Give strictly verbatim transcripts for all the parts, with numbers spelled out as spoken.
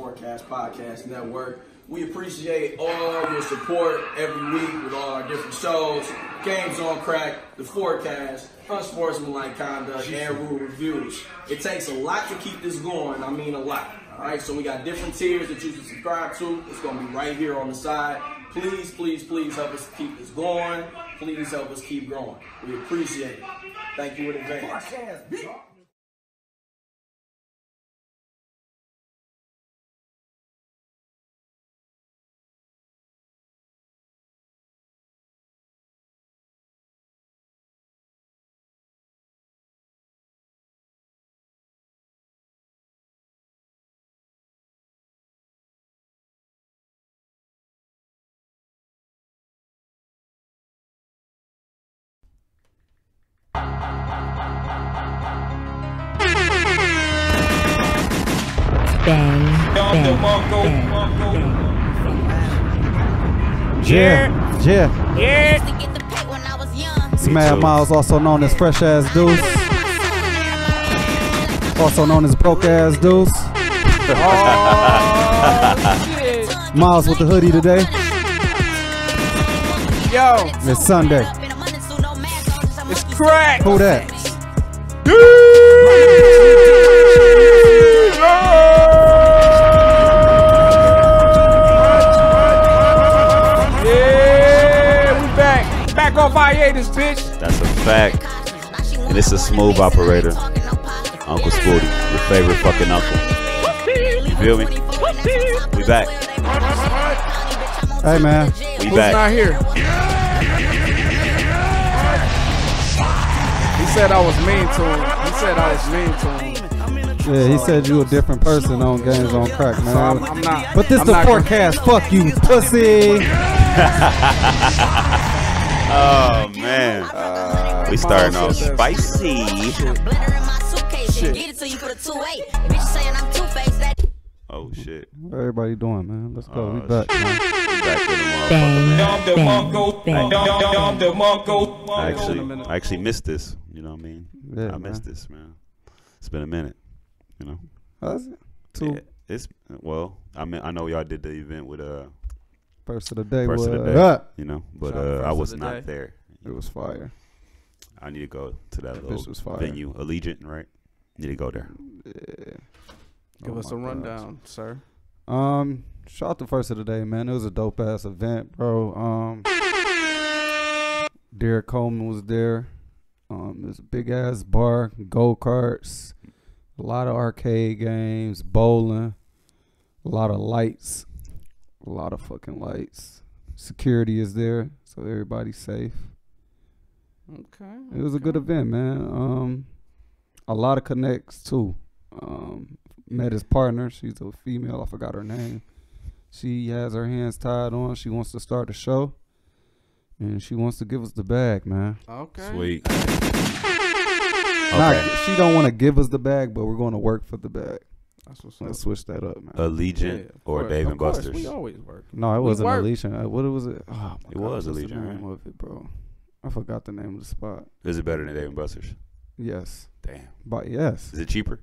Sportcast Podcast Network. We appreciate all your support every week with all our different shows. Games on Crack, The Forecast, Unsportsmanlike Conduct, and Rule Reviews. It takes a lot to keep this going. I mean a lot. All right, so we got different tiers that you can subscribe to. It's going to be right here on the side. Please, please, please help us keep this going. Please help us keep growing. We appreciate it. Thank you in advance. Bang, bang, bang. Yeah, yeah, yeah. It's Mad Miles, also known as Fresh Ass Deuce, also known as Broke Ass Deuce. Oh, Miles with the hoodie today. Yo, it's Sunday. It's crack. Who that? Off I A this bitch. That's a fact. And it's a smooth operator. Uncle Scooty, your favorite fucking uncle. You feel me? We back. Hey man. We Who's back. Not here? He said I was mean to him. He said I was mean to him. Yeah, he said you a different person on Games on Crack, man. So I'm, I'm not, but this I'm the forecast. Gonna... Fuck you, pussy. Oh man, uh, we starting off spicy. Shit. Shit. Oh shit! What everybody doing, man? Let's go. Uh, we back. I actually, I actually missed this. You know what I mean? Yeah, I missed man. this, man. It's been a minute. You know. How's it? Two. Yeah, it's well. I mean, I know y'all did the event with uh. First of the day, First of the day you know, but uh, I was not there. It was fire. I need to go to that, that little venue, Allegiant, right? Need to go there. Yeah. Give oh us a rundown, God. sir. Um, shout out to First of the Day, man. It was a dope ass event, bro. Um, Derek Coleman was there. Um, there's a big ass bar, go karts, a lot of arcade games, bowling, a lot of lights. A lot of fucking lights. Security is there, so everybody's safe. Okay. It was okay. a good event, man. Um, a lot of connects too. Um, met his partner. She's a female. I forgot her name. She has her hands tied on. She wants to start the show, and she wants to give us the bag, man. Okay. Sweet. Not, okay. She don't want to give us the bag, but we're going to work for the bag. Let's switch that up, man. Allegiant yeah, or Dave and Buster's. Course, we always work. No, it wasn't Allegiant. What was it? Oh, my it God, was Allegiant. The name right? of it, bro. I forgot the name of the spot. Is it better than Dave and Buster's? Yes. Damn. But yes. Is it cheaper?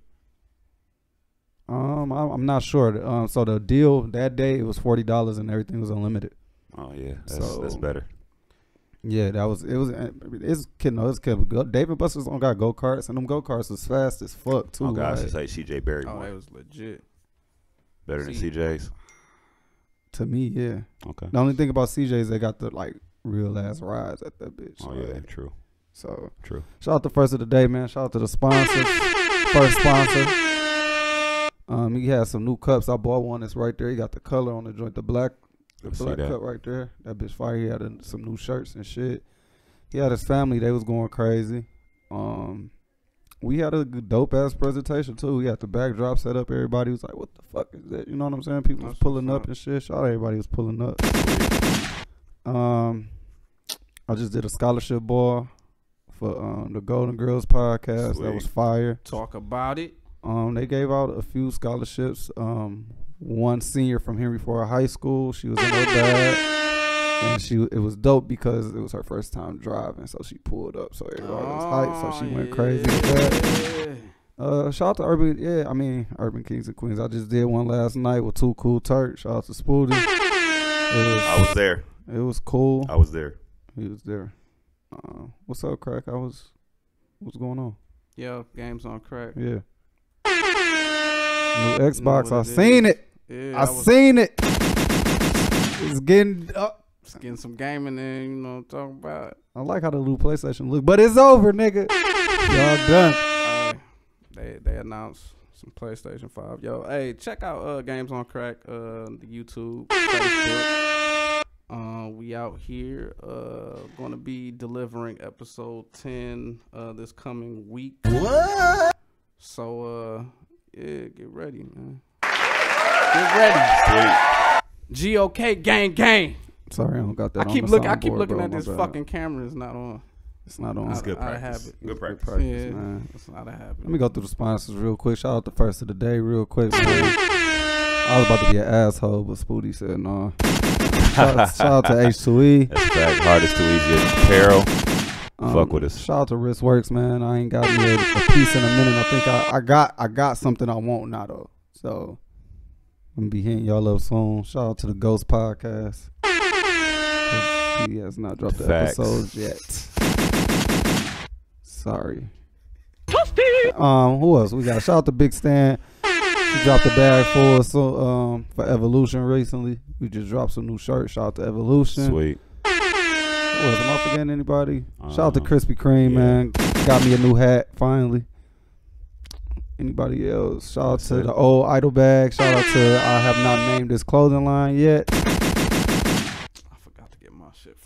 Um, I, I'm not sure. Um, so the deal that day it was forty dollars and everything was unlimited. Oh yeah, that's, so, that's better. Yeah, that was it. Was it's kid? No, it's kid. Dave and Buster's don't got go karts, and them go karts was fast as fuck too. Oh gosh, it's like C J Barrymore. Oh, that was legit. Better than C J's. To me, yeah. Okay. The only thing about C J's, they got the like real ass rides at that bitch. Oh right? yeah, true. So true. Shout out to First of the Day, man. Shout out to the sponsors. First sponsor. Um, he has some new cups. I bought one that's right there. He got the color on the joint, the black. The black cup right there. That bitch fire. He had a, some new shirts and shit. He had his family. They was going crazy. Um, we had a dope ass presentation too. We had the backdrop set up. Everybody was like, "What the fuck is that?" You know what I'm saying? People was pulling up and shit. Shout out everybody was pulling up. Um, I just did a scholarship ball for um the Golden Girls podcast. Sweet. That was fire. Talk about it. Um, they gave out a few scholarships. Um. One senior from Henry Ford High School, she was in her bag, and she it was dope because it was her first time driving, so she pulled up, so everybody oh, was hyped, so she yeah. went crazy with that. Uh, shout out to Urban, yeah, I mean, Urban Kings and Queens. I just did one last night with Two Cool Turks. Shout out to Spoodie. I was there. It was cool. I was there. He was there. Uh, what's up, Crack? I was, what's going on? Yo, Games on Crack. Yeah. New Xbox. I seen is. it. Yeah, I, I was, seen it. It's getting up. It's getting some gaming in, you know what I'm talking about. I like how the new PlayStation look, but it's over, nigga. Y'all done. Uh, they they announced some PlayStation five. Yo, hey, check out uh Games on Crack, uh the YouTube, Facebook. Uh, we out here. Uh, gonna be delivering episode ten uh this coming week. What? So uh yeah, get ready, man. Get ready. G O K gang gang. Sorry, I don't got that. I keep looking. I keep looking at this fucking camera. It's not on. It's not on. It's good practice. Good practice. Yeah, man. It's not a habit. Let me go through the sponsors real quick. Shout out the first of the day real quick. I was about to be an asshole, but Spoodie said no. Shout out, shout out to H two E. That's back. Hardest to easiest apparel. Um, Fuck with us. Shout out to Wristworks, man. I ain't got me a, a piece in a minute. I think I, I got I got something I want now though. So I'm gonna be hitting y'all up soon. Shout out to the Ghost Podcast. He has not dropped the Facts. episodes yet. Sorry. Um, who else? We got shout out to Big Stan. She dropped a bag for us so, um, for Evolution recently. We just dropped some new shirts. Shout out to Evolution. Sweet. Who else? Am I forgetting anybody? Uh, shout out to Krispy Kreme, yeah. man. Got me a new hat finally. Anybody else? Shout out to the old Idol bag. Shout out to I have not named this clothing line yet.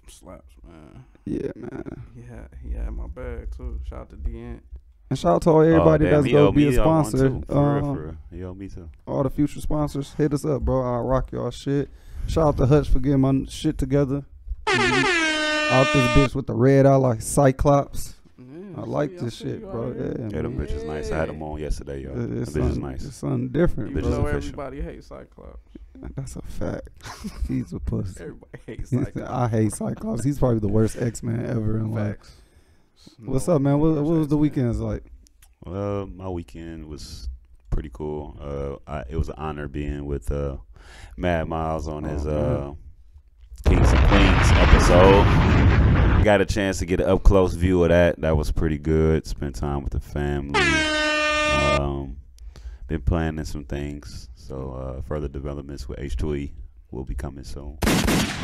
Slaps, man. Yeah, man. Yeah, he had my bag too. Shout out to D N. And shout out to all everybody oh, that's gonna be a sponsor. Too, for um, real, for real. Yo, me too. All the future sponsors, hit us up, bro. I'll rock y'all shit. Shout out to Hutch for getting my shit together. Out this bitch with the red eye like Cyclops. Yeah, I like see, this I shit, bro. Yeah, yeah, yeah, them bitches nice. I had them on yesterday, y'all. Them bitches nice. It's something different, you bro. Know everybody hates Cyclops. That's a fact. He's a pussy. Everybody hates Cyclops. I hate Cyclops. He's probably the worst X-Man ever in life. No, what's up, man? What, what was the weekends like? Well, my weekend was pretty cool. Uh, I, it was an honor being with uh, Mad Miles on oh, his uh, Kings and Queens episode. Got a chance to get an up-close view of that. That was pretty good. Spent time with the family. Um, been planning some things. So uh, further developments with H two E will be coming soon.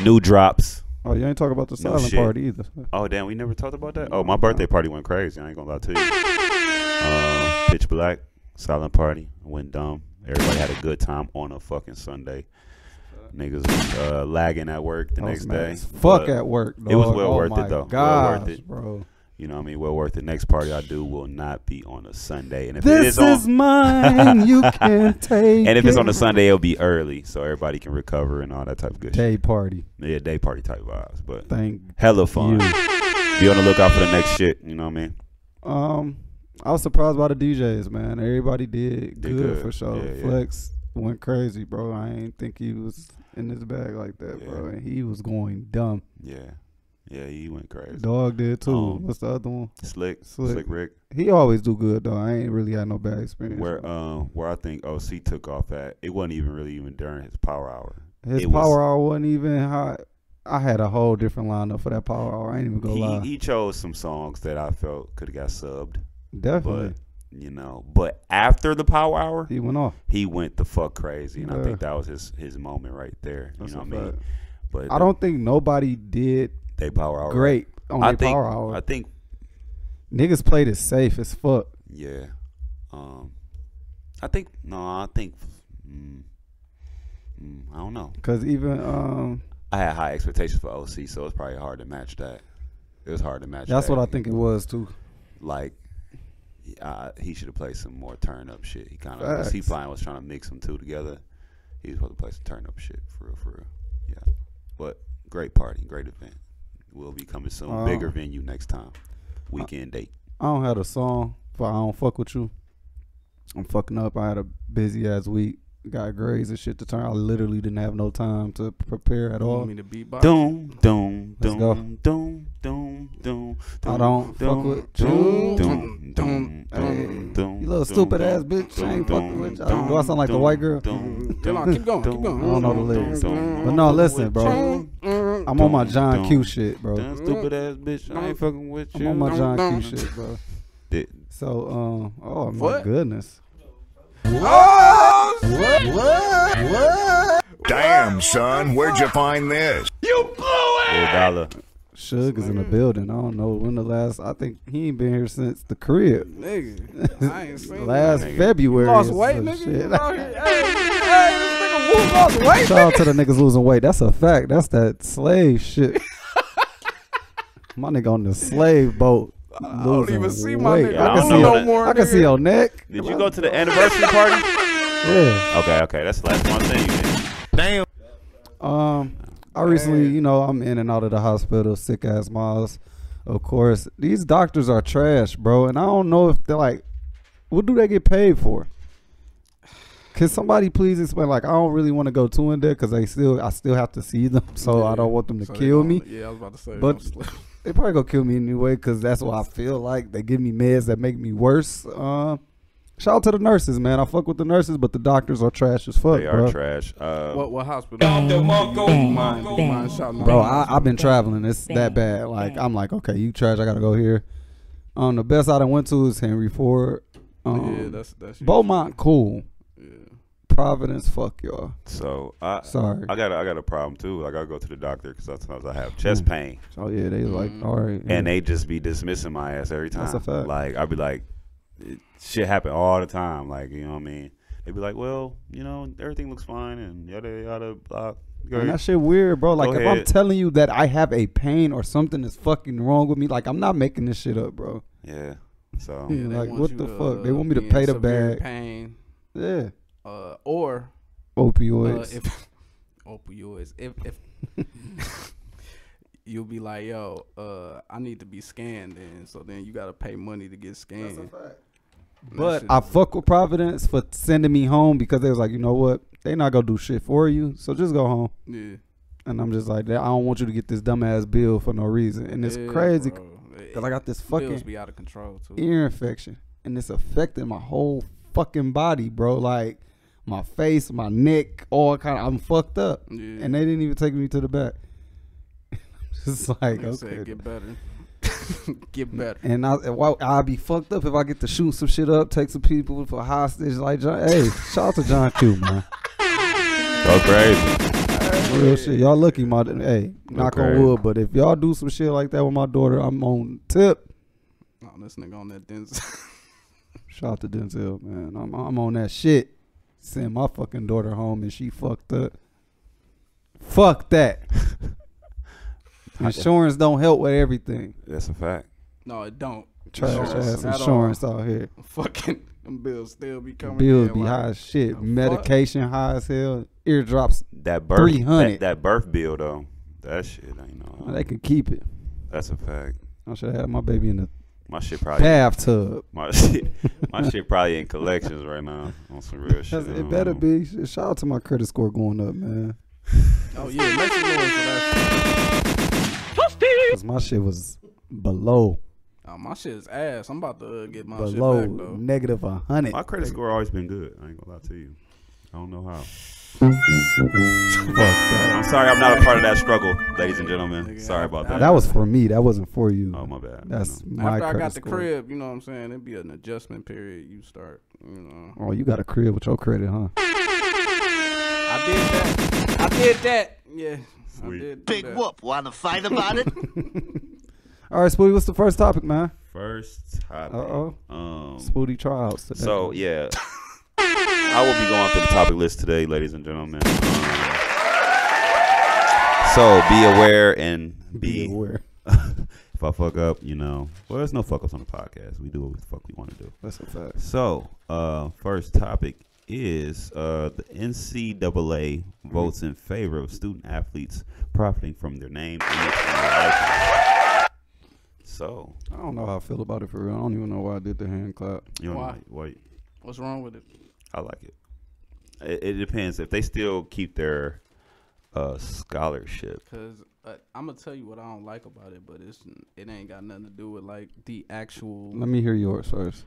New drops. Oh, you ain't talking about the silent no party either. Oh, damn, we never talked about that? Oh, my birthday party went crazy. I ain't gonna lie to you. Uh, pitch black, silent party, went dumb. Everybody had a good time on a fucking Sunday. Niggas was uh, lagging at work the next day. Fuck at work, dog. It was well oh worth it, though. Gosh, well worth it, bro. You know what I mean? Well worth the next party I do will not be on a Sunday. And if this it is, on, is mine, you can take And if it's it. on a Sunday, it'll be early, so everybody can recover and all that type of good day shit. Day party. Yeah, day party type vibes. But Thank hella fun. You. Be on the lookout for the next shit. You know what I mean? Um, I was surprised by the D Js, man. Everybody did, did good, good for sure. Yeah, Flex yeah. went crazy, bro. I didn't think he was in his bag like that, yeah. bro. And he was going dumb. Yeah. Yeah, he went crazy. Dog did too. Um, What's the other one? Slick, Slick, Slick Rick. He always do good though. I ain't really had no bad experience. Where, um, where I think O C took off at, it wasn't even really even during his power hour. His it power was, hour wasn't even hot. I had a whole different lineup for that power hour. I ain't even gonna he, lie. He chose some songs that I felt could have got subbed. Definitely. But, you know, but after the power hour, he went off. He went the fuck crazy, and yeah. I think that was his his moment right there. You That's know what I mean? But I don't think nobody did. They power hour. Great. On I think, power hour. I think niggas played it safe as fuck. Yeah. Um, I think no, I think mm, mm, I don't know. Cause even um, I had high expectations for O C, so it's probably hard to match that. It was hard to match. That's that. what I think it was too. Like, uh, he should have played some more turn up shit. He kind of was he playing was trying to mix them two together. He was supposed to play some turn up shit for real, for real. Yeah. But great party, great event. Will be coming soon. Um, Bigger venue next time. Weekend I, date. I don't have a song, but I don't fuck with you. I'm fucking up. I had a busy ass week. Got grades and shit to turn. I literally didn't have no time to prepare at all. You mean the beatbox? Doom, doom, doom, doom, doom, doom. I don't fuck with you. Doom, doom, doom. Hey, you little stupid ass bitch. I ain't fucking with you. Do I sound like the white girl? Come on, keep going, keep going. I don't know the lyrics. But no, listen, bro. I'm on my John Q shit, bro. Stupid ass bitch. I ain't fucking with you. I'm on my John Q shit, bro. So, um, oh my goodness. Oh, shit. What? What? Damn, son, where'd you find this? You blew it. Dollar. Suge is in the building. I don't know when the last. I think he ain't been here since the crib. Nigga, I ain't seen last that, nigga. February. You lost weight, nigga. Shit. Shout out to the niggas losing weight. That's a fact. That's that slave shit. My nigga on the slave boat. I don't even see weight. My nigga. I, I can see no your, more. I can nigga. See your neck. Did you go to the anniversary party? Yeah. Okay, okay. That's the last one thing. Damn. Um, I recently, you know, I'm in and out of the hospital, sick ass miles. Of course, these doctors are trash, bro. And I don't know if they're like, what do they get paid for? Can somebody please explain? Like, I don't really want to go too in there because I still, I still have to see them, so yeah, I don't want them to so kill me. Yeah, I was about to say, but they probably gonna kill me anyway because that's what I feel like. They give me meds that make me worse. Uh, Shout out to the nurses, man. I fuck with the nurses, but the doctors are trash as fuck. They are bro. trash. Uh, what what hospital? Doctor Marco, mine, mine, bro, I, I've been traveling. It's bang, that bad. Like bang. I'm like, okay, you trash. I gotta go here. Um, the best I done went to is Henry Ford. Um, yeah, that's that's Beaumont. Cool. Yeah. Providence, fuck y'all. So I sorry. I got a, I got a problem too. Like I gotta go to the doctor because sometimes I have chest mm. pain. Oh yeah, they like all right, yeah. And they just be dismissing my ass every time. That's a fact. Like I be like. It, shit happen all the time, like, you know what I mean? They'd be like, well, you know, everything looks fine and yada yada blah. And that shit weird, bro. Like, if I'm telling you that I have a pain or something is fucking wrong with me, like, I'm not making this shit up, bro. Yeah. So yeah, like, what the fuck? They want me to pay the bag. Pain. Yeah. Uh, or opioids. Uh, if, opioids. If if. You'll be like, yo, uh, I need to be scanned, and so then you gotta pay money to get scanned. That's a fact. But I fuck with Providence for sending me home because they was like, you know what, they not gonna do shit for you, so just go home. Yeah. And I'm just like, I don't want you to get this dumbass bill for no reason, and it's yeah, crazy because I got this fucking bills be out of control too. Ear infection, and it's affecting my whole fucking body, bro. Like my face, my neck, all kind of. I'm fucked up, yeah. And they didn't even take me to the back. It's like, okay. Said, get better. Get better. And I, well, I'll be fucked up if I get to shoot some shit up, take some people for hostage. Like, John, hey, shout out to John Q, man. Go crazy. Real shit. Y'all lucky, my hey, go knock crazy. On wood. But if y'all do some shit like that with my daughter, I'm on tip. Oh, this nigga on that Denzel. Shout out to Denzel, man. I'm, I'm on that shit. Send my fucking daughter home and she fucked up. Fuck that. Insurance don't help with everything. That's a fact. No, it don't. Trash ass insurance out here. Fucking them bills still be coming. Bills be high as shit. Medication high as hell. Eardrops. That birth. Three hundred. That, that birth bill though. That shit ain't no. They can keep it. That's a fact. I should have my baby in the. My shit probably bathtub. My shit. My shit probably in collections right now on some real shit. It better be. Shout out to my credit score going up, man. Oh yeah, make some noise for that. Cause my shit was below. Oh, my shit is ass. I'm about to uh, get my below shit back though. Negative a hundred. My credit score always been good. I ain't gonna lie to you. I don't know how. I'm sorry. I'm not a part of that struggle, ladies and gentlemen. Sorry about that. That was for me. That wasn't for you. Oh my bad. That's no. my. After I got the score. crib, you know what I'm saying? It'd be an adjustment period. You start, you know. Oh, you got a crib with your credit, huh? I did that. I did that. Yeah. Big whoop. Want to fight about it? All right, Spooty, what's the first topic, man? First topic. Uh-oh. Um, Spooty trials today. So, yeah. I will be going through the topic list today, ladies and gentlemen. Um, so, be aware and be... Be aware. If I fuck up, you know. Well, there's no fuck ups on the podcast. We do what the fuck we want to do. That's a fact. So, uh, first topic is uh the N C double A votes in favor of student athletes profiting from their name. So I don't know how I feel about it for real. I don't even know why I did the hand clap. You why? Know, why? What's wrong with it? I like it. It, it depends if they still keep their uh scholarship. Because uh, I'm gonna tell you what I don't like about it, but it's it ain't got nothing to do with like the actual. Let me hear yours first.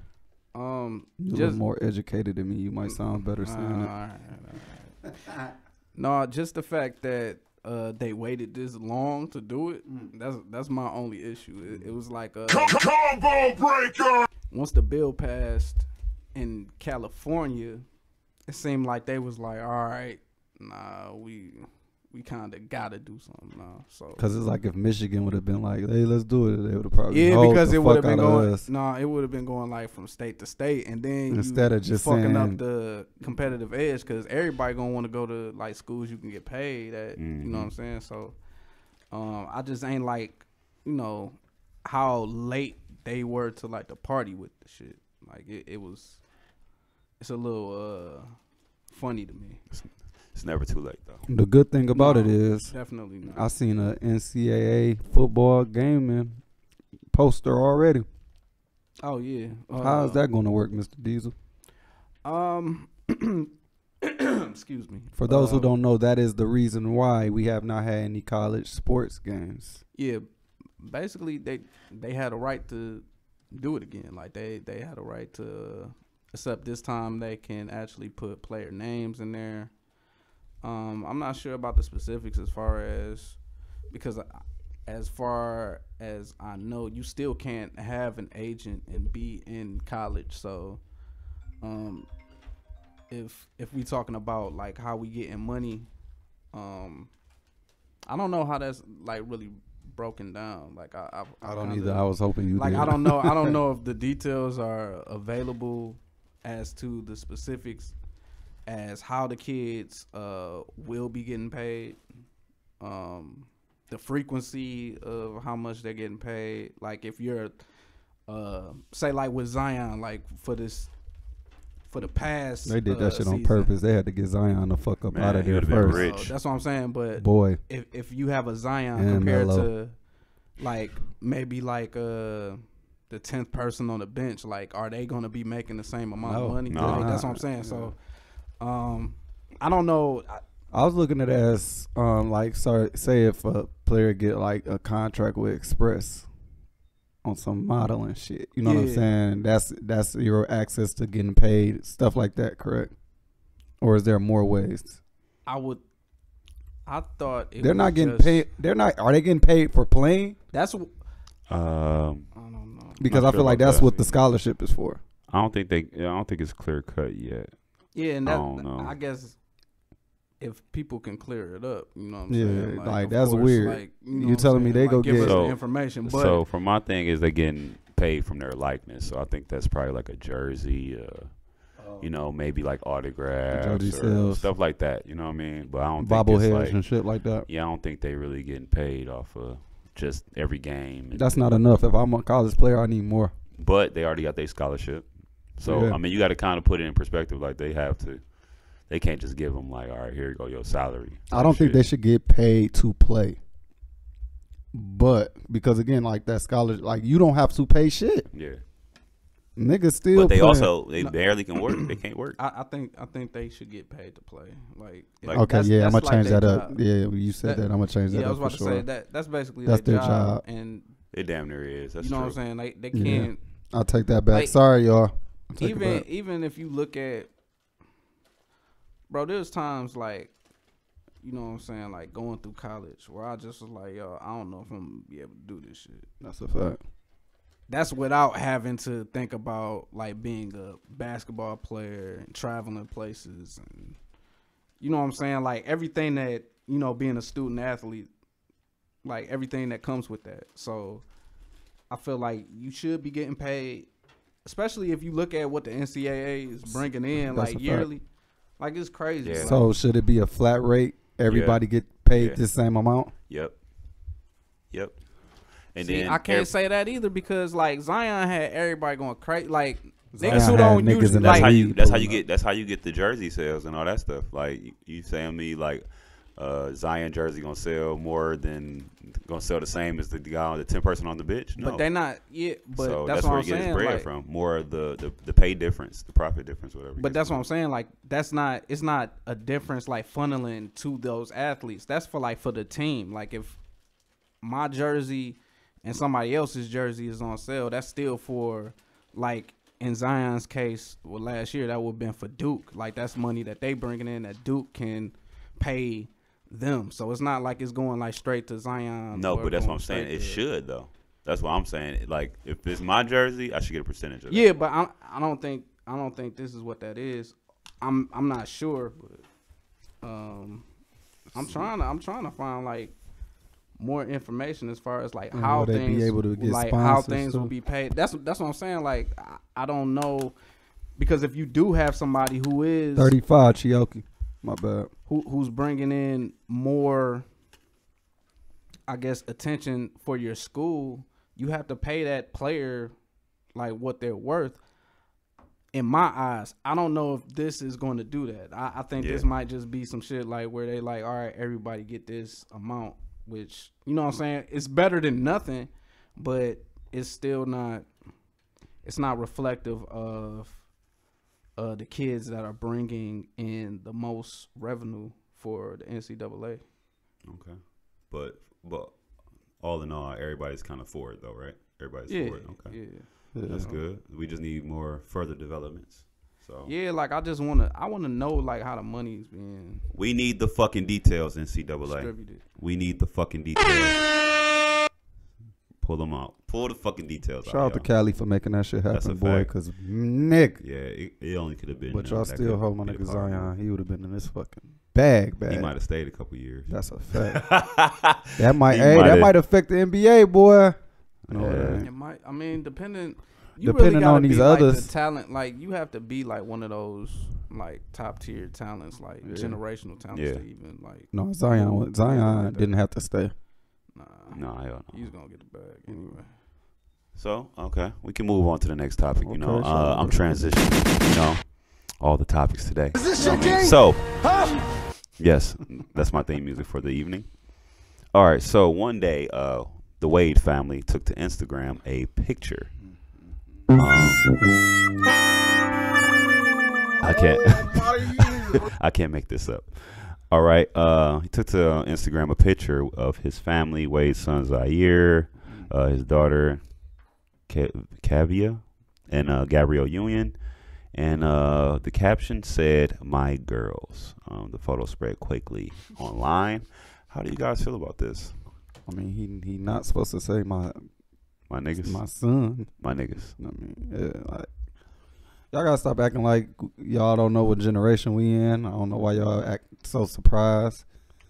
Um, You're just more educated than me. You might sound better saying uh, it. All right, all right. No, just the fact that uh, they waited this long to do it. Mm. That's that's my only issue. It, it was like a C combo breaker. Once the bill passed in California, it seemed like they was like, all right, nah, we we kind of gotta do something now. So because it's like if Michigan would have been like, hey, let's do it, they would have probably yeah, because it would have been going. No, nah, it would have been going like from state to state, and then instead you, of just fucking saying, up the competitive edge, because everybody gonna want to go to like schools you can get paid at. Mm-hmm. You know what I'm saying? So, um, I just ain't like, you know, how late they were to like the party with the shit. Like it, it was, it's a little uh funny to me. It's never too late, though. The good thing about no, it is, definitely not. I seen a N C A A football gaming poster already. Oh yeah. Uh, How is that going to work, Mister Diesel? Um, excuse me. For those uh, who don't know, that is the reason why we have not had any college sports games. Yeah, basically they they had a right to do it again. Like they they had a right to, except this time they can actually put player names in there. Um, I'm not sure about the specifics as far as, because I, as far as I know, you still can't have an agent and be in college. So, um, if, if we talking about like how we getting money, um, I don't know how that's like really broken down. Like I, I, I, I don't either. I was hoping you like, did. I don't know. I don't know if the details are available as to the specifics as how the kids uh will be getting paid, um the frequency of how much they're getting paid. Like if you're uh say like with Zion, like for this for the past they did uh, that shit on season. purpose. They had to get Zion the fuck up Man, out of there first. So that's what I'm saying. But boy, if if you have a Zion and compared Mello. to like maybe like uh the tenth person on the bench, like are they gonna be making the same amount no, of money? No, like, that's what I'm saying. Yeah. So. Um, I don't know. I, I was looking at it as, um, like, sorry, say if a player get like a contract with Express on some modeling shit, you know yeah. what I'm saying? That's, that's your access to getting paid, stuff like that. Correct. Or is there more ways? I would, I thought it they're not getting just, paid. They're not, are they getting paid for playing? That's, um, I don't know. Because I feel like that's what the scholarship is for. I don't think they, I don't think it's clear cut yet. Yeah, and that, I, I guess if people can clear it up, you know what I'm yeah, saying? Like, like that's course, weird. Like, you know You're telling me they like, go give get us so, the information. But so, for my thing is they're getting paid from their likeness. So, I think that's probably like a jersey, uh, oh. you know, maybe like autographs or stuff like that. You know what I mean? But I don't Bobble think it's like, and shit like that. Yeah, I don't think they really getting paid off of just every game. That's not enough. If I'm a college player, I need more. But they already got their scholarship. So, yeah. I mean, you got to kind of put it in perspective. Like, they have to. They can't just give them, like, all right, here you go, your salary. I don't think they should get paid to play. But, because, again, like, that scholarship, like, you don't have to pay shit. Yeah. Niggas still But they playing. also, they no. barely can work. They can't work. I, I think I think they should get paid to play. Like, like Okay, that's, yeah, that's I'm going like to change that up. Job. Yeah, you said that. that. I'm going to change that up Yeah, I was up about to sure. say, that. that's basically that's their, their job. job. And it damn near is. That's you know true. what I'm saying? Like, they can't. Yeah. I'll take that back. Like, Sorry, y'all. Even even if you look at, bro, there's times like, you know what I'm saying, like going through college where I just was like, yo, I don't know if I'm gonna be able to do this shit. That's a fact. That's without having to think about like being a basketball player and traveling places and, you know what I'm saying, like everything that, you know, being a student athlete, like everything that comes with that. So I feel like you should be getting paid. Especially if you look at what the N C A A is bringing in, That's like yearly, fact. like it's crazy. Yeah. Like, so should it be a flat rate? Everybody yeah. get paid yeah. the same amount. Yep. Yep. And See, then I can't say that either because like Zion had everybody going crazy. Like Zion niggas who don't niggas usually. That's like, how you. That's how you get. That's how you get the jersey sales and all that stuff. Like you, you saying me like. Uh, Zion jersey gonna sell more than gonna sell the same as the guy on the ten person on the bench. No. But they're not. Yeah, but so that's, that's what where I'm he gets saying. bread like, from. More of the, the the pay difference, the profit difference, whatever. But that's what I'm saying. Like that's not. It's not a difference like funneling to those athletes. That's for like for the team. Like if my jersey and somebody else's jersey is on sale, that's still for like in Zion's case, well, last year, that would have been for Duke. Like, that's money that they bringing in that Duke can pay them. So it's not like it's going, like, straight to Zion. No, but that's what I'm saying. It should, though. That's what I'm saying. Like, if it's my jersey, I should get a percentage of it. Yeah, but I, I don't think I don't think this is what that is. I'm I'm not sure, but um, I'm trying to I'm trying to find like more information as far as like how things be able to get like how things will be paid. That's that's what I'm saying. Like I, I don't know, because if you do have somebody who is thirty-five, Chioki, my bad, who who's bringing in more, I guess, attention for your school, you have to pay that player like what they're worth. In my eyes, I don't know if this is going to do that. I, I think yeah. this might just be some shit like where they like, all right, everybody get this amount, which, you know what I'm saying? It's better than nothing, but it's still not, it's not reflective of uh, the kids that are bringing in the most revenue for the N C double A. Okay. But, but all in all, everybody's kind of for it though, right? Everybody's yeah, for it. Okay. Yeah. Yeah. That's good. We just need more further developments. So yeah, like I just wanna, I wanna know like how the money's being. We need the fucking details, N C double A. We need the fucking details. Pull them out. Pull the fucking details Shout out. Shout out to Cali for making that shit happen, That's a boy. Fact. Cause Nick. Yeah, it, it only could have been. But y'all still hold my nigga Zion. He would have been in this fucking bag, bag. He might have stayed a couple years. That's a fact. that might, hey, that might affect the N B A, boy. Yeah. It might, I mean, depending, you depending really on these like others, the talent, like you have to be like one of those like top tier talents, like yeah. generational talents, yeah. to even like. No, Zion, Zion like didn't have to stay. Nah, nah, I don't know. He's gonna get the bag anyway. So okay, we can move on to the next topic. Okay, you know, sure. uh, I'm transitioning. You know, all the topics today. Is this your game? I mean, so huh? yes, that's my theme music for the evening. All right, so one day, uh. the Wade family took to Instagram a picture. Um, I can't. I can't make this up. All right. Uh, he took to Instagram a picture of his family, Wade's son Zaire, uh, his daughter Kaavia, and uh, Gabrielle Union. And uh, the caption said, "My girls." Um, the photo spread quickly online. How do you guys feel about this? I mean, he he not supposed to say my my niggas, my son, my niggas. I mean, yeah, like y'all gotta stop acting like y'all don't know what generation we in. I don't know why y'all act so surprised.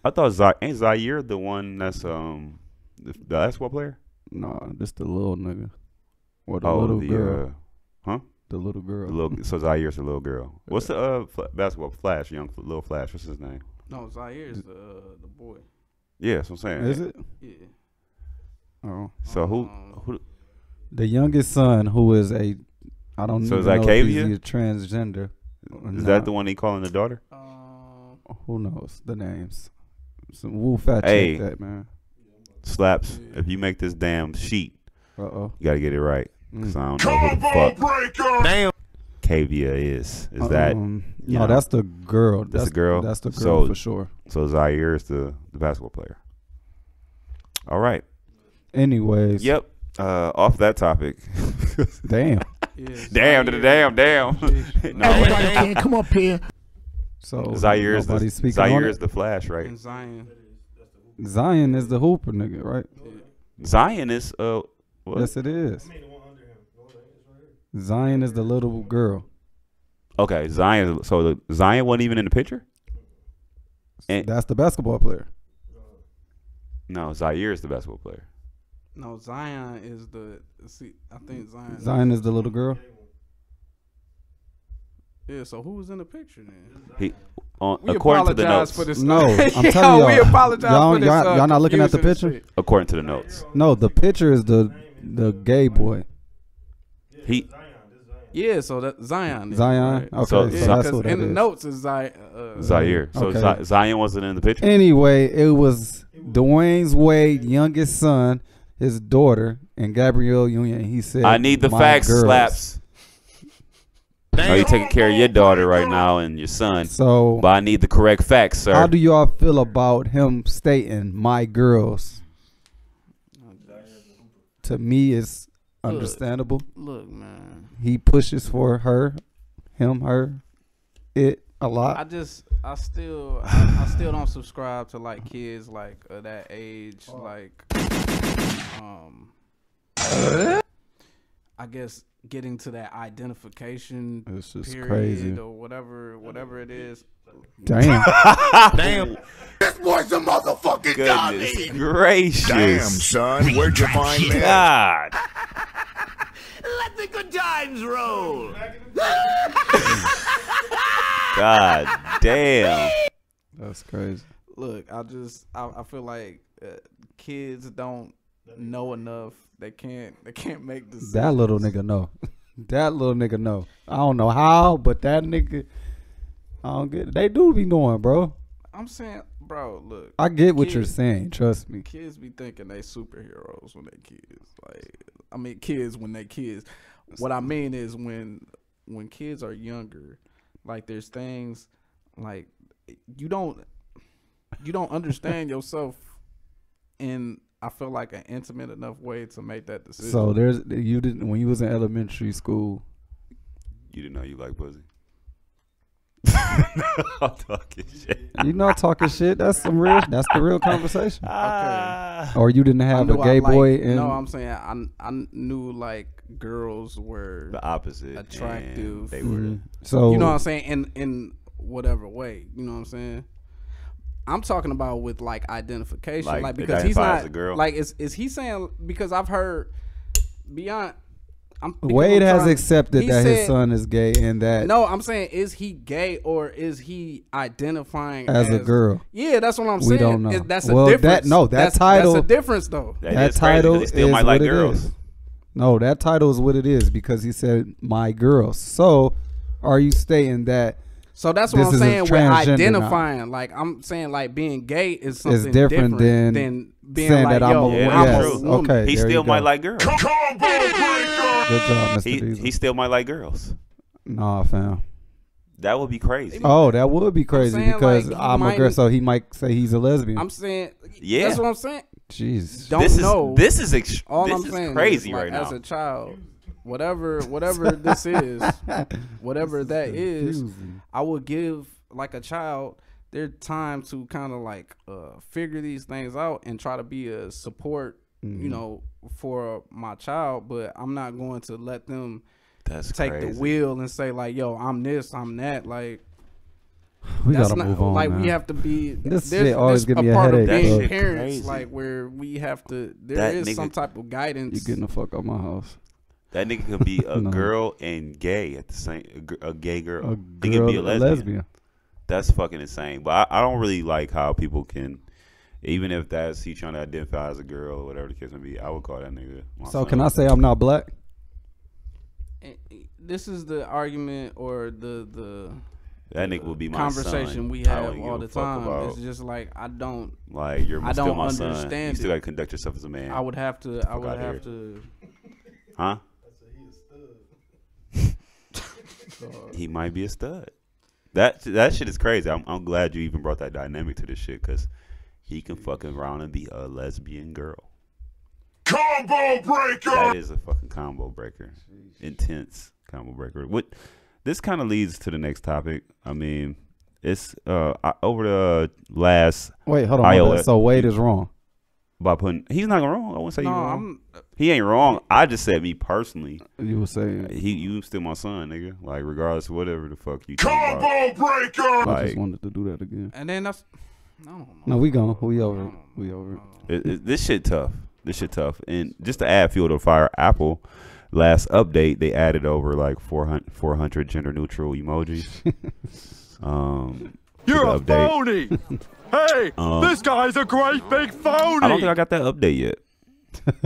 I thought Z ain't Zaire the one that's um the, the basketball player? Nah, just the little nigga or the oh, little the, girl, uh, huh? The little girl. The little, so Zaire's the little girl. What's yeah. the uh fl basketball Flash? Young little Flash. What's his name? No, Zaire's the uh, the boy. Yeah, that's what I'm saying. Is it? Yeah. Oh. So who who the youngest son who is a I don't so is know that if he's a transgender. Is nah. that the one he calling the daughter? Um who knows the names. Some woo fat hey, check that, man. Slaps. Yeah. If you make this damn sheet, uh oh. You gotta get it right. Because mm. I don't know who the fuck breaker. Damn Kaavia is. Is um, that No, know, that's the girl. That's, that's the girl. That's the girl so, for sure. So Zaire is the, the basketball player. All right. Anyways. Yep. Uh, off that topic. damn. Yes, damn Zaire. to the damn damn. no, Everybody can come up here. So Zaire is the Zaire is the Flash, right? And Zion. Zion is the hooper nigga, right? Yeah. Zion is uh. What? Yes, it is. Zion is the little girl. Okay, Zion. So the, Zion wasn't even in the picture. And that's the basketball player. No, Zaire is the basketball player. No, Zion is the. See, I think Zion. Zion is, is the little girl. Yeah. So who was in the picture then? He. On, we according to the notes. For this no, I'm telling y'all. We apologize y'all, for this. Y'all uh, not looking at the picture. The according to the notes. No, the picture is the the gay boy. He. Yeah, so that Zion. Is, Zion. Right? Okay, so, yeah, so that's what that in is. The notes is Zaire. Uh, Zaire. So okay. Zion wasn't in the picture. Anyway, it was Dwayne Wade's youngest son, his daughter, and Gabrielle Union. He said, "I need the facts, girls. slaps." No, you're taking care of your daughter right now and your son. So, but I need the correct facts, sir. How do y'all feel about him stating "my girls"? To me, it's understandable. Look, look man. He pushes for her, him, her, it a lot. I just, I still, I, I still don't subscribe to like kids like uh, that age, oh. like, um, I guess getting to that identification it's just period crazy. or whatever, whatever it is. Damn, damn. This boy's a motherfucking goodness God. Gracious, damn son, where'd you find that? Let the good times roll. God damn, that's crazy. Look, I just I, I feel like uh, kids don't know enough. They can't they can't make decisions. That little nigga know. That little nigga know. I don't know how, but that nigga, I don't get. They do be knowing, bro. I'm saying, bro, look. I get what kids, you're saying. Trust me. Kids be thinking they superheroes when they kids. Like, I mean, kids when they kids. What I mean is when when kids are younger, like there's things like you don't you don't understand yourself in. I feel like an intimate enough way to make that decision. So there's you didn't when you was in elementary school. You didn't know you like pussy. I'm talking shit. You not talking shit. That's some real. That's the real conversation. Okay. Or you didn't have a gay like, boy. And no, I'm saying I I knew like girls were the opposite attractive. They were mm-hmm. so you know what I'm saying in in whatever way. You know what I'm saying. I'm talking about with like identification, like, like because he's not a girl. Like is is he saying because I've heard beyond. I'm, Wade has trying, accepted that said, his son is gay and that. No, I'm saying is he gay or is he identifying as, as a girl? Yeah, that's what I'm we saying. We don't know. It, that's well, a difference. That, no, that that's, title. That's a difference though. That, that title crazy, they still is might like girls. Is. No, that title is what it is because he said my girl. So, are you stating that? So that's what this I'm saying with identifying. Now. Like I'm saying like being gay is something it's different, different than, than being like that I'm yo, a, yeah, I'm yes. a woman. Okay, he still might like girls. Come on, baby, good job, Mister He, Diesel. He still might like girls. Nah, fam. That would be crazy. Oh, that would be crazy I'm because like I'm might, a girl, so he might say he's a lesbian. I'm saying, yeah, that's what I'm saying. Jeez, don't this know. Is, this is ex all this I'm is saying crazy is like, right now. As a child. Whatever, whatever this is, whatever that is, I would give like a child their time to kind of like uh, figure these things out and try to be a support, mm-hmm. you know, for my child. But I'm not going to let them That's take crazy. the wheel and say like, "Yo, I'm this, I'm that." Like we gotta not, move on. Like now. we have to be. This shit always give me a headache. That's being parents, crazy. Like where we have to. There that is nigga, some type of guidance. You getting the fuck out my house. That nigga could be a no. girl and gay at the same a gay girl. A girl he could be a lesbian. a lesbian. That's fucking insane. But I, I don't really like how people can, even if that's he trying to identify as a girl or whatever the case may be. I would call that nigga. So can I say I'm not black? This is the argument or the the that nigga will be my conversation son. we have all the time. About, it's just like I don't like you're I still don't my understand son. You still gotta conduct yourself as a man. I would have to. I would have here. to. Huh? He might be a stud. That that shit is crazy. I'm I'm glad you even brought that dynamic to this shit because he can fucking round and be a lesbian girl. Combo breaker. That is a fucking combo breaker. Intense combo breaker. What? This kind of leads to the next topic. I mean, it's uh over the last. Wait, hold on. I O S, so Wade is wrong by putting. He's not wrong. I wouldn't say no, you're wrong. I'm, He ain't wrong. I just said me personally. You were saying he, you still my son, nigga. Like regardless, of whatever the fuck you. Combo breaker. Like, I just wanted to do that again. And then that's no, no. No, we gone. We over. It. We over. It. It, it, this shit tough. This shit tough. And just to add fuel to the fire, Apple last update they added over like four hundred gender neutral emojis. um, You're a phony. Hey, um, this guy's a great big phony. I don't think I got that update yet.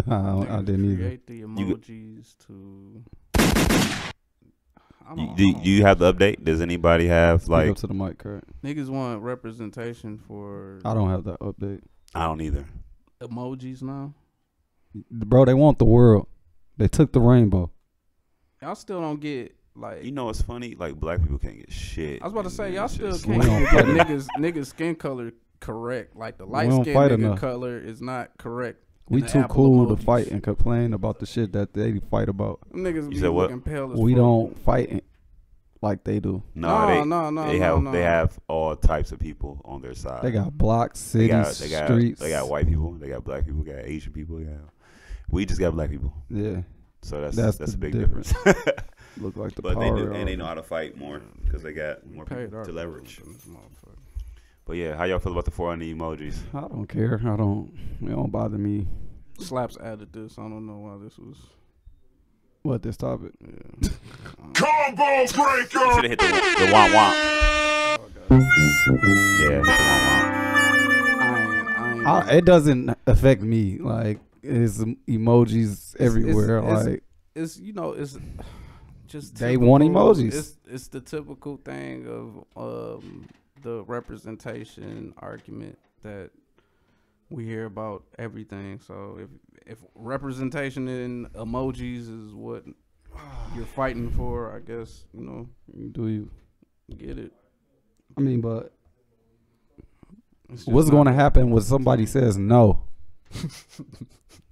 I, I didn't either. Create the emojis you, to. I don't, do, I don't do you have the update? Does anybody have like? Up to the mic, Kurt. Niggas want representation for. I don't have that update. I don't either. Emojis now. Bro, they want the world. They took the rainbow. Y'all still don't get like. You know it's funny. Like black people can't get shit. I was about to say y'all still can't get niggas niggas skin color correct. Like the light skin nigga enough. color is not correct. We too cool to fight and complain about the shit that they fight about. Niggas be looking pale as fuck. We don't fight like they do. No, no, they, no, no, they have no, no. They have all types of people on their side. They got blocks, cities, they got, they got, streets. They got white people. They got black people. They got Asian people. They got, we just got black people. Yeah. So that's that's, that's a big difference. difference. Look like the but power they do, and they know how to fight more because they got more people to leverage. But yeah, how y'all feel about the four hundred emojis? I don't care. I don't. It don't bother me. Slaps added this. I don't know why this was. What this topic? Yeah. Combo breaker. Should have hit the, the womp womp. Oh, yeah. I ain't, I ain't I, it doesn't affect me. Like it's emojis everywhere. It's, it's, like it's, it's you know it's just they typical, want emojis. It's it's the typical thing of um. the representation argument that we hear about everything. So if if representation in emojis is what you're fighting for, I guess, you know, do you get it? I mean, but what's going to happen when somebody says no?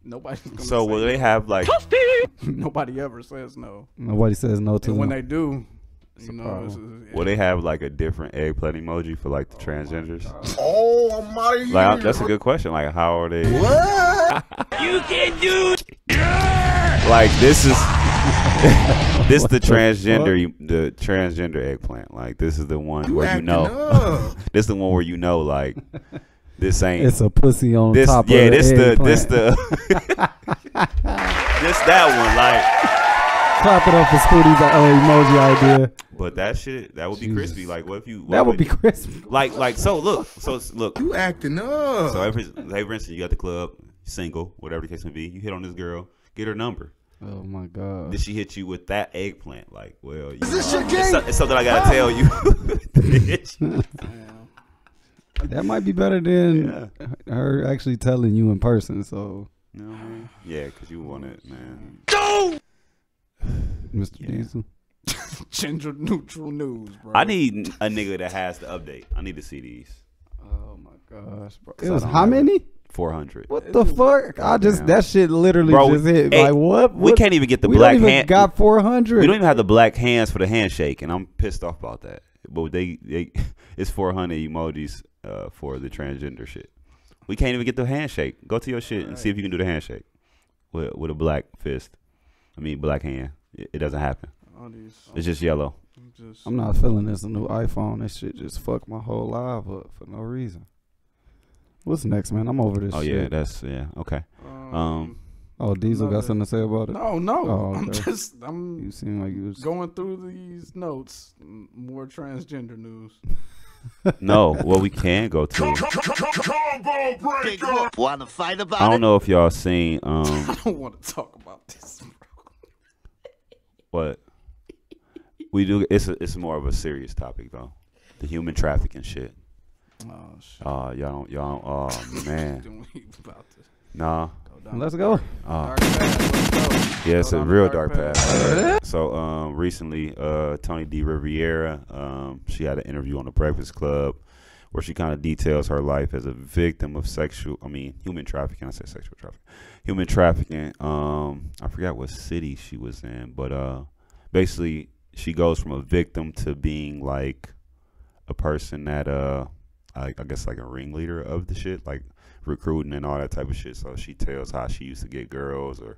Nobody's gonna so say will they have like nobody ever says no. Nobody says no to them. When they do, you know, it's, it's, well, they have like a different eggplant emoji for like the oh transgenders. Oh, almighty! Like, that's a good question. Like, how are they? What? You can do. Like this is this the transgender the transgender eggplant. Like this is the one you where you know. This is the one where you know like this ain't. It's a pussy on this, top. Yeah, of this the eggplant. this the this that one like. Clap it up for Spootie's uh, emoji idea. But that shit, that would be Jesus. crispy. Like, what if you? What that would, would be crispy. Like, like, so look, so look. You acting up. So, every, hey, for instance, you got the club, single, whatever the case may be. You hit on this girl, get her number. Oh my god. Did she hit you with that eggplant? Like, well, you is this know, your game? It's, it's something I gotta oh. tell you. That might be better than yeah. her actually telling you in person. So, you know what I mean? Yeah, because you want it, man. Go. Mister Yeah. Diesel. Ginger neutral news, bro. I need a nigga that has the update. I need to see these. Oh my gosh, bro. It was how many? four hundred. What the fuck? I just that shit literally bro, just hit. Hey, like what? We what? Can't even get the we black hand. Got four hundred. We don't even have the black hands for the handshake, and I'm pissed off about that. But they they it's four hundred emojis uh, for the transgender shit. We can't even get the handshake. Go to your shit All and right. see if you can do the handshake with with a black fist. I mean, black hand. It, it doesn't happen. These, it's just yellow. I'm, just, I'm not feeling this new iPhone. This shit just fucked my whole life up for no reason. What's next, man? I'm over this. Oh shit. yeah, that's yeah. Okay. Um. um oh, Diesel got something to say about it. No, no. Oh, okay. I'm just. I'm. You seem like you was going through these notes. More transgender news. No, well, we can go to. Want to fight about it? I don't know if y'all seen. Um, I don't want to talk about this. But we do. It's a, it's more of a serious topic though, the human trafficking shit. Oh shit! Uh, y'all, y'all. Oh man. Nah. Go Let's go. Uh, yeah, go it's a real dark, dark path. Right. So um, recently, uh, Tony D. Riviera, um, she had an interview on The Breakfast Club, where she kind of details her life as a victim of sexual, I mean, human trafficking. I said sexual trafficking, human trafficking. Um, I forgot what city she was in, but uh, basically she goes from a victim to being like a person that, uh, I, I guess like a ringleader of the shit, like recruiting and all that type of shit. So she tells how she used to get girls or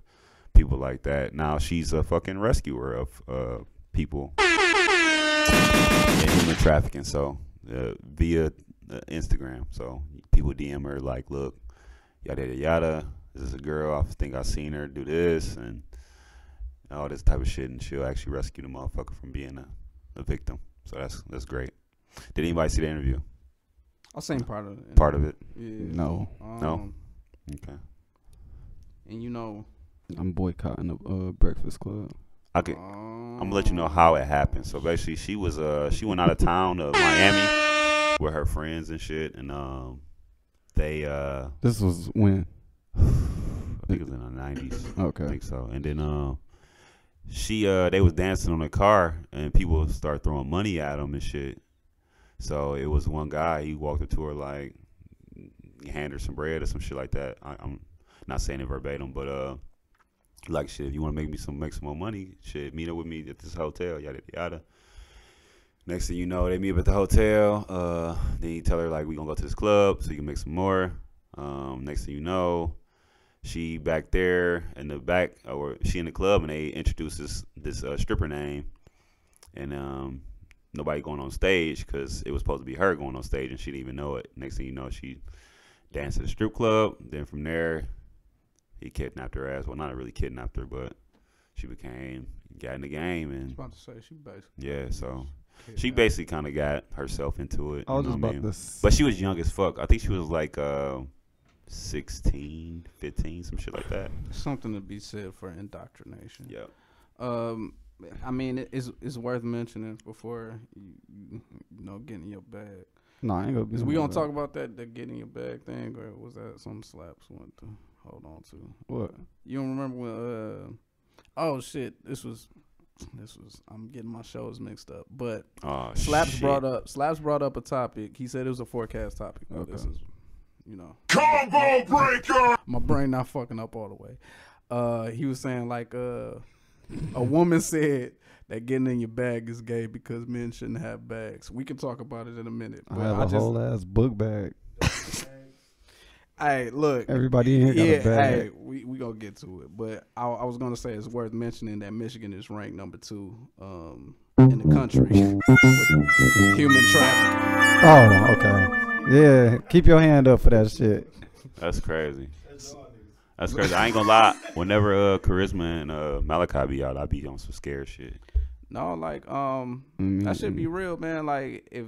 people like that. Now she's a fucking rescuer of uh, people and human trafficking. So uh, via Uh, Instagram, so people D M her like, look, yada yada yada, this is a girl, I think I seen her do this and all this type of shit, and she'll actually rescue the motherfucker from being a, a victim. So that's that's great. Did anybody see the interview? I seen part of it. Part of it. Yeah. No. Um, no. Okay. And you know, I'm boycotting the uh, Breakfast Club. I could, um, I'm gonna let you know how it happened. So basically, she was uh she went out of town to Miami. With her friends and shit, and um, they uh, this was when I think it was in the nineties. Okay, I think so. And then um, she uh, they was dancing on the car, and people start throwing money at them and shit. So it was one guy. He walked up to her like, hand her some bread or some shit like that. I, I'm not saying it verbatim, but uh, like, shit, if you want to make me some, make some more money, shit, meet up with me at this hotel, yada, yada. Next thing you know, they meet up at the hotel. Uh, then you tell her, like, we gonna go to this club so you can make some more. Um, next thing you know, she back there in the back, or she in the club, and they introduce this, this uh, stripper name. And um, nobody going on stage because it was supposed to be her going on stage, and she didn't even know it. Next thing you know, she danced at the strip club. Then from there, he kidnapped her ass. Well, not really kidnapped her, but she became, got in the game. And I was about to say, she basically. Yeah, so she basically kind of got herself into it. I was just about to say. But she was young as fuck. I think she was like uh, sixteen, fifteen, some shit like that. Something to be said for indoctrination. Yeah. Um. I mean, it's it's worth mentioning before you, you, you know, getting your bag. No, I ain't gonna be. We gonna talk about that, the getting your bag thing, or was that some slaps went to hold on to? What, you don't remember when? Uh, oh shit, this was this was. I'm getting my shows mixed up, but oh, slaps shit. brought up slaps brought up a topic. He said it was a forecast topic. Okay. This is, you know, combo breaker. My brain not fucking up all the way. Uh, he was saying like uh. A woman said that getting in your bag is gay because men shouldn't have bags. We can talk about it in a minute. But I have I a just, whole ass book bag. Hey, look. Everybody in here yeah, got a bag. Hey, we we gonna get to it, but I, I was gonna say it's worth mentioning that Michigan is ranked number two um, in the country with human trafficking. Oh, okay. Yeah, keep your hand up for that shit. That's crazy. That's crazy. I ain't gonna lie. Whenever uh, Charisma and uh, Malachi be out, I be on some scared shit. No, like um, mm-hmm. that should be real, man. Like if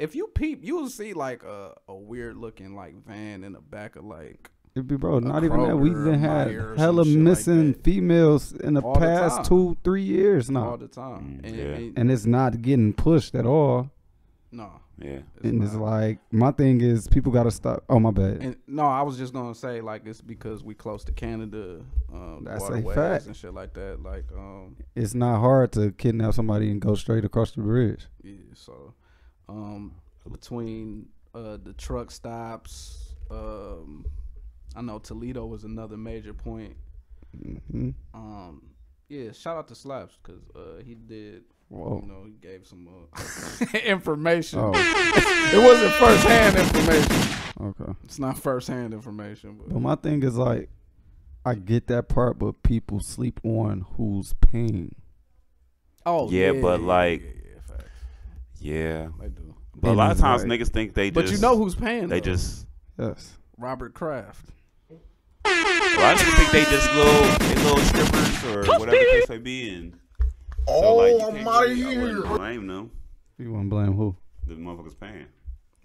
if you peep, you'll see like a, a weird looking like van in the back of like. It'd be bro, not even that. We've been had hella missing like females in the all past the two, three years now. All the time, mm, and, yeah. and, and it's not getting pushed at all. No. Yeah. It's and it's like, my thing is people got to stop. Oh, my bad. And, no, I was just going to say, like, it's because we close to Canada. Um, That's a fact. And shit like that. Like, um, it's not hard to kidnap somebody and go straight across the bridge. Yeah, so um, between uh, the truck stops, um, I know Toledo was another major point. Mm-hmm. Um, yeah, shout out to Slaps because uh, he did. Whoa. You know, he gave some uh, information. Oh. It wasn't first-hand information. Okay. It's not first-hand information. But. but my thing is, like, I get that part, but people sleep on who's paying. Oh, yeah. Yeah, but, like, yeah, yeah, yeah, yeah. I do. But and a lot of times right. niggas think they but just. But you know who's paying, They though. just. Yes. Robert Kraft. Well, I just think they just little, they little strippers or Puffy. whatever the case may be, and. So, oh, like, my ear. I blame them. You want to blame who? The motherfuckers paying.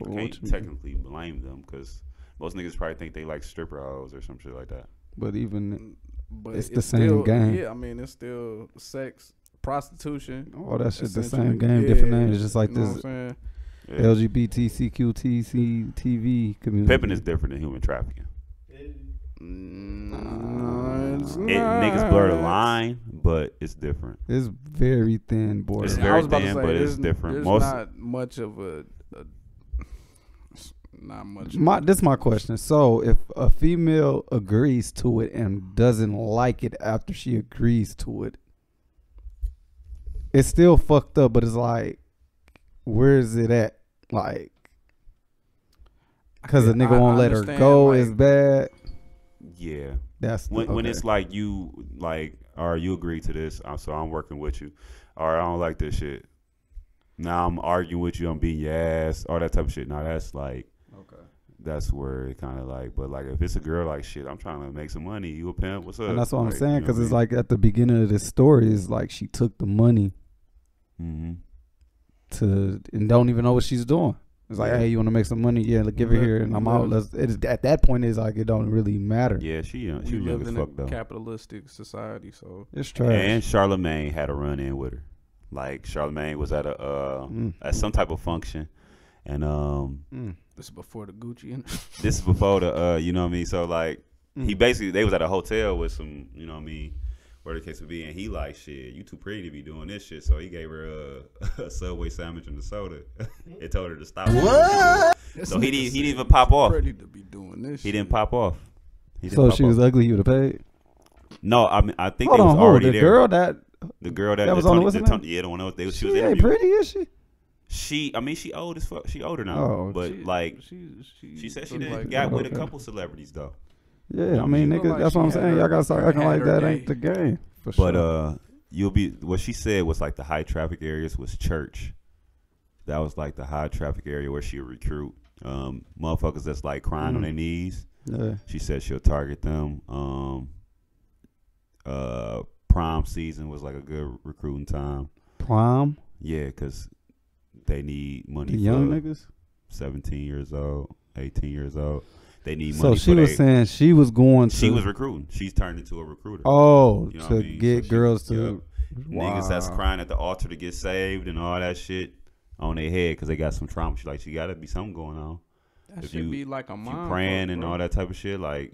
I can't technically blame them because most niggas probably think they like stripper hoes or some shit like that. But even, but it's, it's the same still, game. Yeah, I mean, it's still sex, prostitution. All that shit the same game, yeah, different names. Just like this yeah. L G B T C Q T C T V community. Pimping is different than human trafficking. It, no, it's not. It, niggas blur the line, but it's different. It's very thin border. It's very thin, say, but it's different. There's Most not much of a, a not much. My, this is my question. So, if a female agrees to it and doesn't like it after she agrees to it, it's still fucked up. But it's like, where is it at? Like, because a nigga I, won't I let her go like, is bad. Yeah, that's the, when okay. when it's like you like, or you agree to this, I'm, so I'm working with you, or I don't like this shit. Now I'm arguing with you, I'm beating your ass, all that type of shit. Now that's like, okay, that's where it kind of like. But like if it's a girl, like shit, I'm trying to make some money. You a pimp? What's up? And that's what like, I'm saying because you know it's mean? like at the beginning of this story is like she took the money mm-hmm. to and don't even know what she's doing. It's like, hey, you want to make some money? Yeah, give it here, and I'm out. Let's, it is, at that point, it's like it don't really matter. Yeah, she uh, she live in a though. capitalistic society, so it's trash. And Charlemagne had a run in with her. Like Charlemagne was at a uh, mm. at some type of function, and um, mm. this is before the Gucci. This is before the uh, you know what I mean. So like mm. he basically they was at a hotel with some you know what I mean. Where the case would be, and he like, shit, you too pretty to be doing this shit. So he gave her a, a Subway sandwich and a soda and told her to stop. What? So he didn't, he didn't even pop off. Pretty to be doing this he shit. didn't pop off. He so if she was up. ugly, you would have paid? No, I mean I think hold they was on, already the there. Girl that, the girl that, that was the Tony, on the Tony, yeah, the one that they was she, she was ain't pretty, is she? She, I mean, she old as fuck. She older now, oh, but she, like she, she, she said she did like, got with okay. a couple celebrities though. Yeah, I mean, nigga, like that's what I'm saying. Y'all gotta start acting like that game. Ain't the game. For but sure. uh, you'll be what she said was like the high traffic areas was church. That was like the high traffic area where she would recruit um motherfuckers that's like crying mm. on their knees. Yeah. She said she'll target them. Um, uh, prom season was like a good recruiting time. Prom? Yeah, cause they need money. The young niggas, seventeen years old, eighteen years old. They need money. So she was saying she was going to. She was recruiting. She's turned into a recruiter. Oh, you know to I mean? Get so girls she, to. Yep. Wow. Niggas that's crying at the altar to get saved and all that shit on their head because they got some trauma. She like, she got to be something going on. That if should you, be like a mom. You praying bro. and all that type of shit. Like,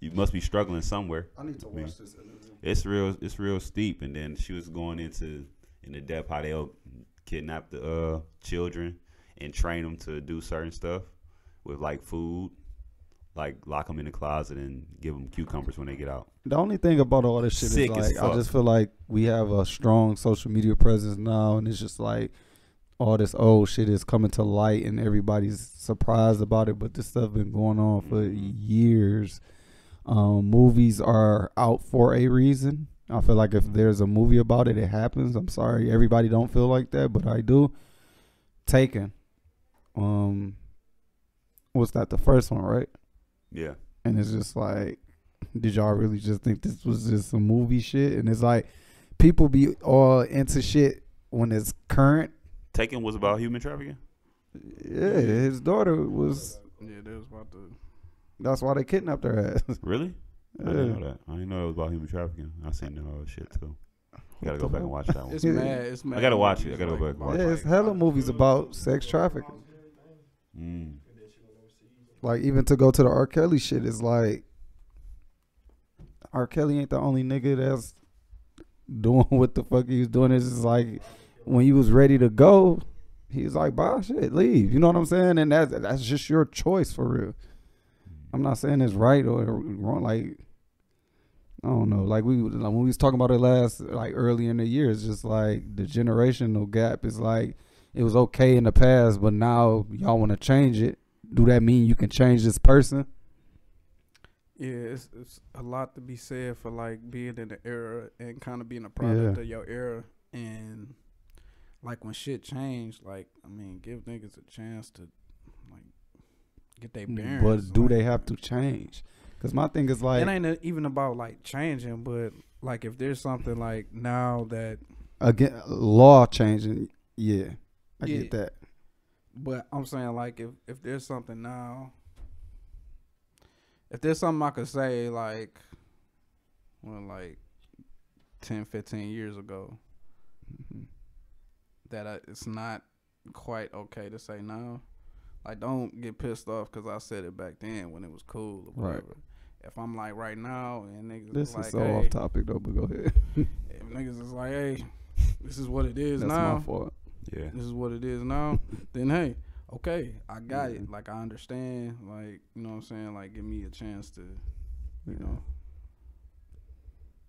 you must be struggling somewhere. I need to watch I mean, this. It's real, it's real steep. And then she was going into, in the depth, how they'll kidnap the uh, children and train them to do certain stuff with like food. Like lock them in the closet and give them cucumbers when they get out. The only thing about all this shit Sick is like I just feel like we have a strong social media presence now, and it's just like all this old shit is coming to light, and everybody's surprised about it. But this stuff been going on for years. Um, movies are out for a reason. I feel like if there's a movie about it, it happens. I'm sorry, everybody don't feel like that, but I do. Taken. Um, what's that? The first one, right? Yeah. And it's just like, did y'all really just think this was just some movie shit? And it's like, people be all into shit when it's current. Taken was about human trafficking? Yeah, his daughter was. Yeah, they was about to. That's why they kidnapped her ass. Really? Yeah. I didn't know that. I didn't know it was about human trafficking. I seen that other shit too. You gotta go back and watch that one. It's yeah. mad. It's mad. I gotta watch it. I gotta go back and watch it. Yeah, it's hella movies about sex trafficking. Mm. Like, even to go to the R. Kelly shit is like, R. Kelly ain't the only nigga that's doing what the fuck he was doing. It's just like, when he was ready to go, he was like, bye, shit, leave. You know what I'm saying? And that's, that's just your choice for real. I'm not saying it's right or wrong. Like, I don't know. Like, we like when we was talking about it last, like, early in the year, it's just like the generational gap is like, it was okay in the past, but now y'all want to change it. Do that mean you can change this person? Yeah, it's, it's a lot to be said for like being in the era and kind of being a product yeah. of your era. And like when shit changed, like, I mean, give niggas a chance to like get their bearings. But do like, they have to change? Because my thing is like, it ain't even about like changing, but like if there's something like now that again law changing, yeah, I yeah. get that. But I'm saying, like, if, if there's something now, if there's something I could say, like, well, like, ten, fifteen years ago, mm-hmm. that I, it's not quite okay to say now. Like, don't get pissed off because I said it back then when it was cool or whatever. Right. If I'm, like, right now, and niggas This is, like, is so hey, off topic, though, but go ahead. If niggas is like, hey, this is what it is That's now. That's my fault. Yeah. This is what it is now. Then hey, okay, I got yeah. it. Like I understand. Like, you know what I'm saying? Like give me a chance to you yeah. know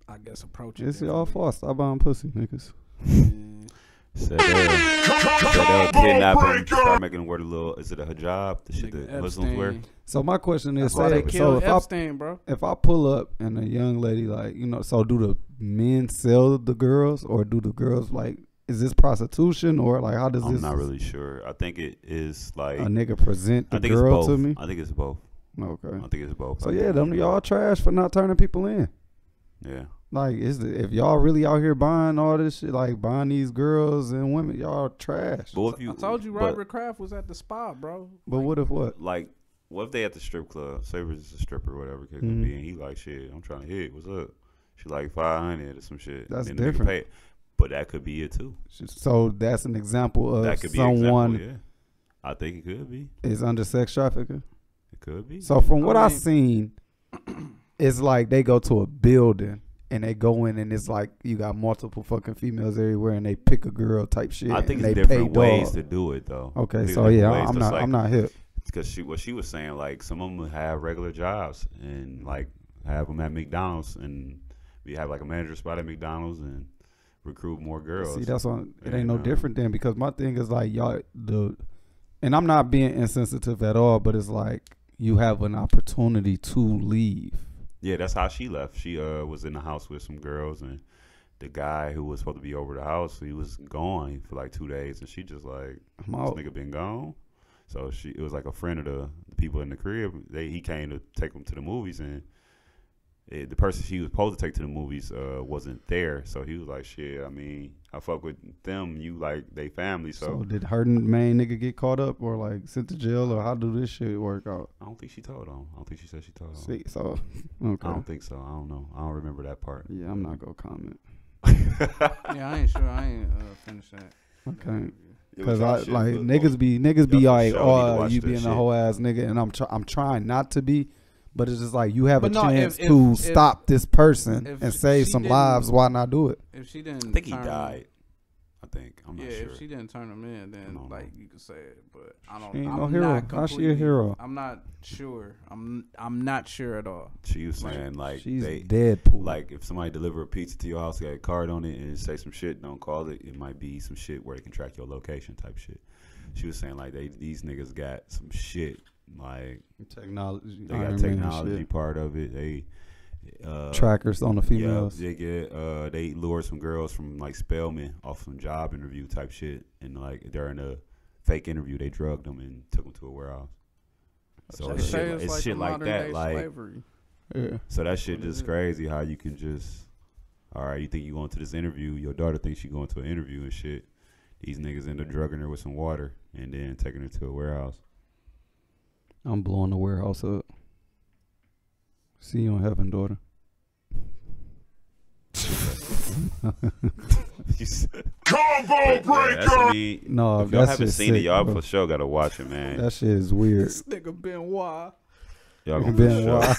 I guess approach it. It's y'all fault. Stop buying pussy, niggas. Yeah. Said that kidnapping. Start making the word a little is it a hijab? The shit that Muslims wear. So my question is so if Epstein, I bro. if I pull up and a young lady like, you know, so do the men sell the girls or do the girls like is this prostitution or like how does I'm this? I'm not really sure. I think it is like a nigga present the girl to me. I think it's both. Okay. I think it's both. So I yeah, them y'all trash for not turning people in. Yeah. Like is the, if y'all really out here buying all this shit, like buying these girls and women, y'all trash. But if you, I told you Robert but, Kraft was at the spa, bro. But like, what if what? Like what if they at the strip club? Saver's is a stripper, or whatever kid could be, and he like shit. I'm trying to hit. What's up? She like five hundred or some shit. That's and then different. Pay it. But that could be it too. So that's an example of that could be someone. Example, yeah. I think it could be. Is under sex trafficking. It could be. So from what I mean, I've seen, it's like they go to a building and they go in and it's like you got multiple fucking females everywhere and they pick a girl type shit. I think it's they different ways dog. to do it though. Okay, so yeah, I'm not, like, I'm not hip. because she what she was saying, like, some of them have regular jobs and like have them at McDonald's, and we have like a manager spot at McDonald's and recruit more girls. See, that's on. It ain't no um, different then, because my thing is like, y'all the, and I'm not being insensitive at all, but it's like you have an opportunity to leave. Yeah, that's how she left. She uh was in the house with some girls, and the guy who was supposed to be over the house, he was gone for like two days, and she just like, this nigga been gone. So she, it was like a friend of the, the people in the crib. They he came to take them to the movies, and it, the person she was supposed to take to the movies uh wasn't there. So he was like, shit, I mean, I fuck with them. You like they family. So, so did her main nigga get caught up or like sent to jail, or how do this shit work out? I don't think she told him. I don't think she said she told him. See, so okay. I don't think so. I don't know. I don't remember that part. Yeah, I'm not gonna comment. Yeah, I ain't sure. I ain't uh, finished that. Okay, because I like niggas be niggas be like, oh, you being a whole ass nigga, and I'm try I'm trying not to be, but it's just like you have a chance to stop this person and save some lives. Why not do it? If she didn't, I think he died. I think I'm not sure. Yeah, if she didn't turn him in, then like you could say it, but I don't. She ain't no hero. How she a hero? I'm not sure. I'm I'm not sure at all. She was saying like she's Deadpool. Like if somebody deliver a pizza to your house, got a card on it, and say some shit, don't call it. It might be some shit where they can track your location type shit. She was saying like they these niggas got some shit like technology. They got technology part of it. They. Uh, trackers on the females. Yeah, they get uh, they lure some girls from like Spelman off some job interview type shit, and like during a fake interview, they drugged them and took them to a warehouse. So it's shit, it's like, shit like that, like slavery. Yeah. So that shit just crazy how you can just, all right, you think you going to this interview, your daughter thinks you going to an interview and shit. These niggas end up drugging her with some water and then taking her to a warehouse. I'm blowing the warehouse up. See you in heaven, daughter. Combo breaker. Yeah, no, if y'all haven't seen sick, it, y'all for sure gotta watch it, man. That shit is weird. This nigga Benoit. Y'all gonna Benoit.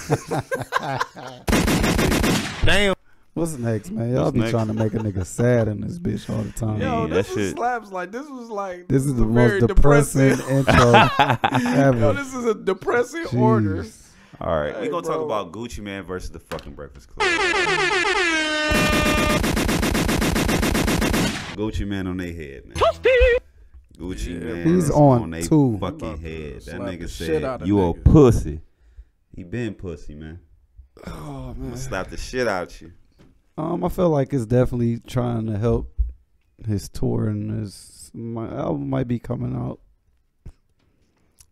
Damn. What's next, man? Y'all be next? Trying to make a nigga sad in this bitch all the time. Yo, man, this that shit slaps. Like this was like this is the most depressing, depressing intro ever. Yo, this is a depressing Jeez. Order. All right, hey, we're going to talk about Gucci Mane versus the fucking Breakfast Club. Gucci Mane on their head, man. Gucci yeah, Mane he's on, on their fucking head. That nigga said, you a pussy. He been pussy, man. Oh, man. I'm going to slap the shit out you. Um, I feel like it's definitely trying to help his tour, and his my album might be coming out.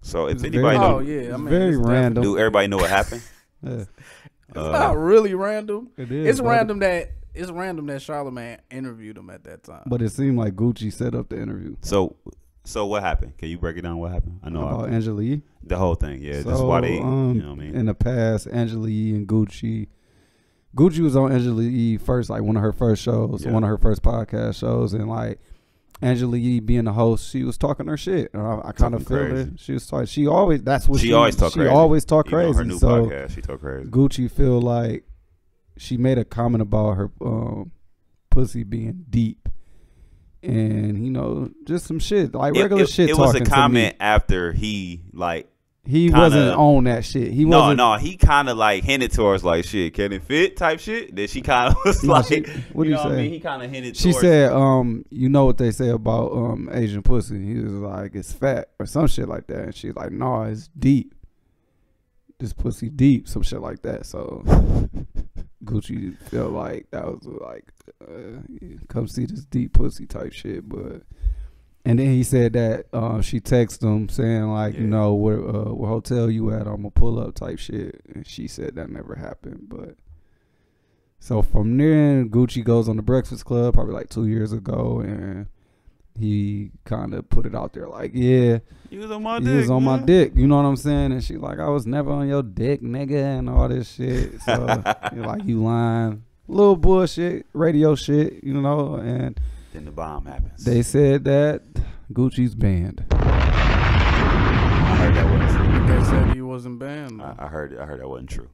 So if it's anybody, very, know, oh yeah, I mean, very random. Do everybody know what happened? Yeah. It's uh, not really random. It is. It's random that it's random that Charlemagne interviewed him at that time. But it seemed like Gucci set up the interview. So, so what happened? Can you break it down? What happened? I know about Angela Yee. The whole thing, yeah. So, this is why they, um, you know what I mean. In the past, Angela Yee and Gucci, Gucci was on Angela Yee first, like one of her first shows, yeah. one of her first podcast shows, and like. Angela Yee being the host, she was talking her shit. I, I kind of feel crazy. It. She was talking. She always. That's what she, she always talk. She crazy. always talk Even crazy. Her new so podcast, she talk crazy. Gucci feel like she made a comment about her um, pussy being deep, and you know, just some shit like it, regular it, shit. It talking was a comment after he like he kinda, wasn't on that shit. He no wasn't, no. He kind of like hinted towards like shit. Can it fit type shit? Then she kind of was no, like. She, What do you, you know say? What I mean? He kind of hinted. She said, um, you know what they say about um Asian pussy? He was like, it's fat or some shit like that. And she's like, no, nah, it's deep. This pussy deep, some shit like that. So Gucci felt like that was like, uh, come see this deep pussy type shit. But and then he said that uh, she texted him saying like, yeah. you know, what, uh, what hotel you at? I'm gonna pull up type shit. And she said that never happened, but. So from there, Gucci goes on The Breakfast Club probably like two years ago, and he kind of put it out there like, yeah, he was on my dick. He was on my dick. You know what I'm saying? And she's like, I was never on your dick, nigga, and all this shit. So you're like, you lying. Little bullshit, radio shit, you know. And then the bomb happens. They said that Gucci's banned. I heard that wasn't true. They said he wasn't banned. I, I heard. I heard that wasn't true.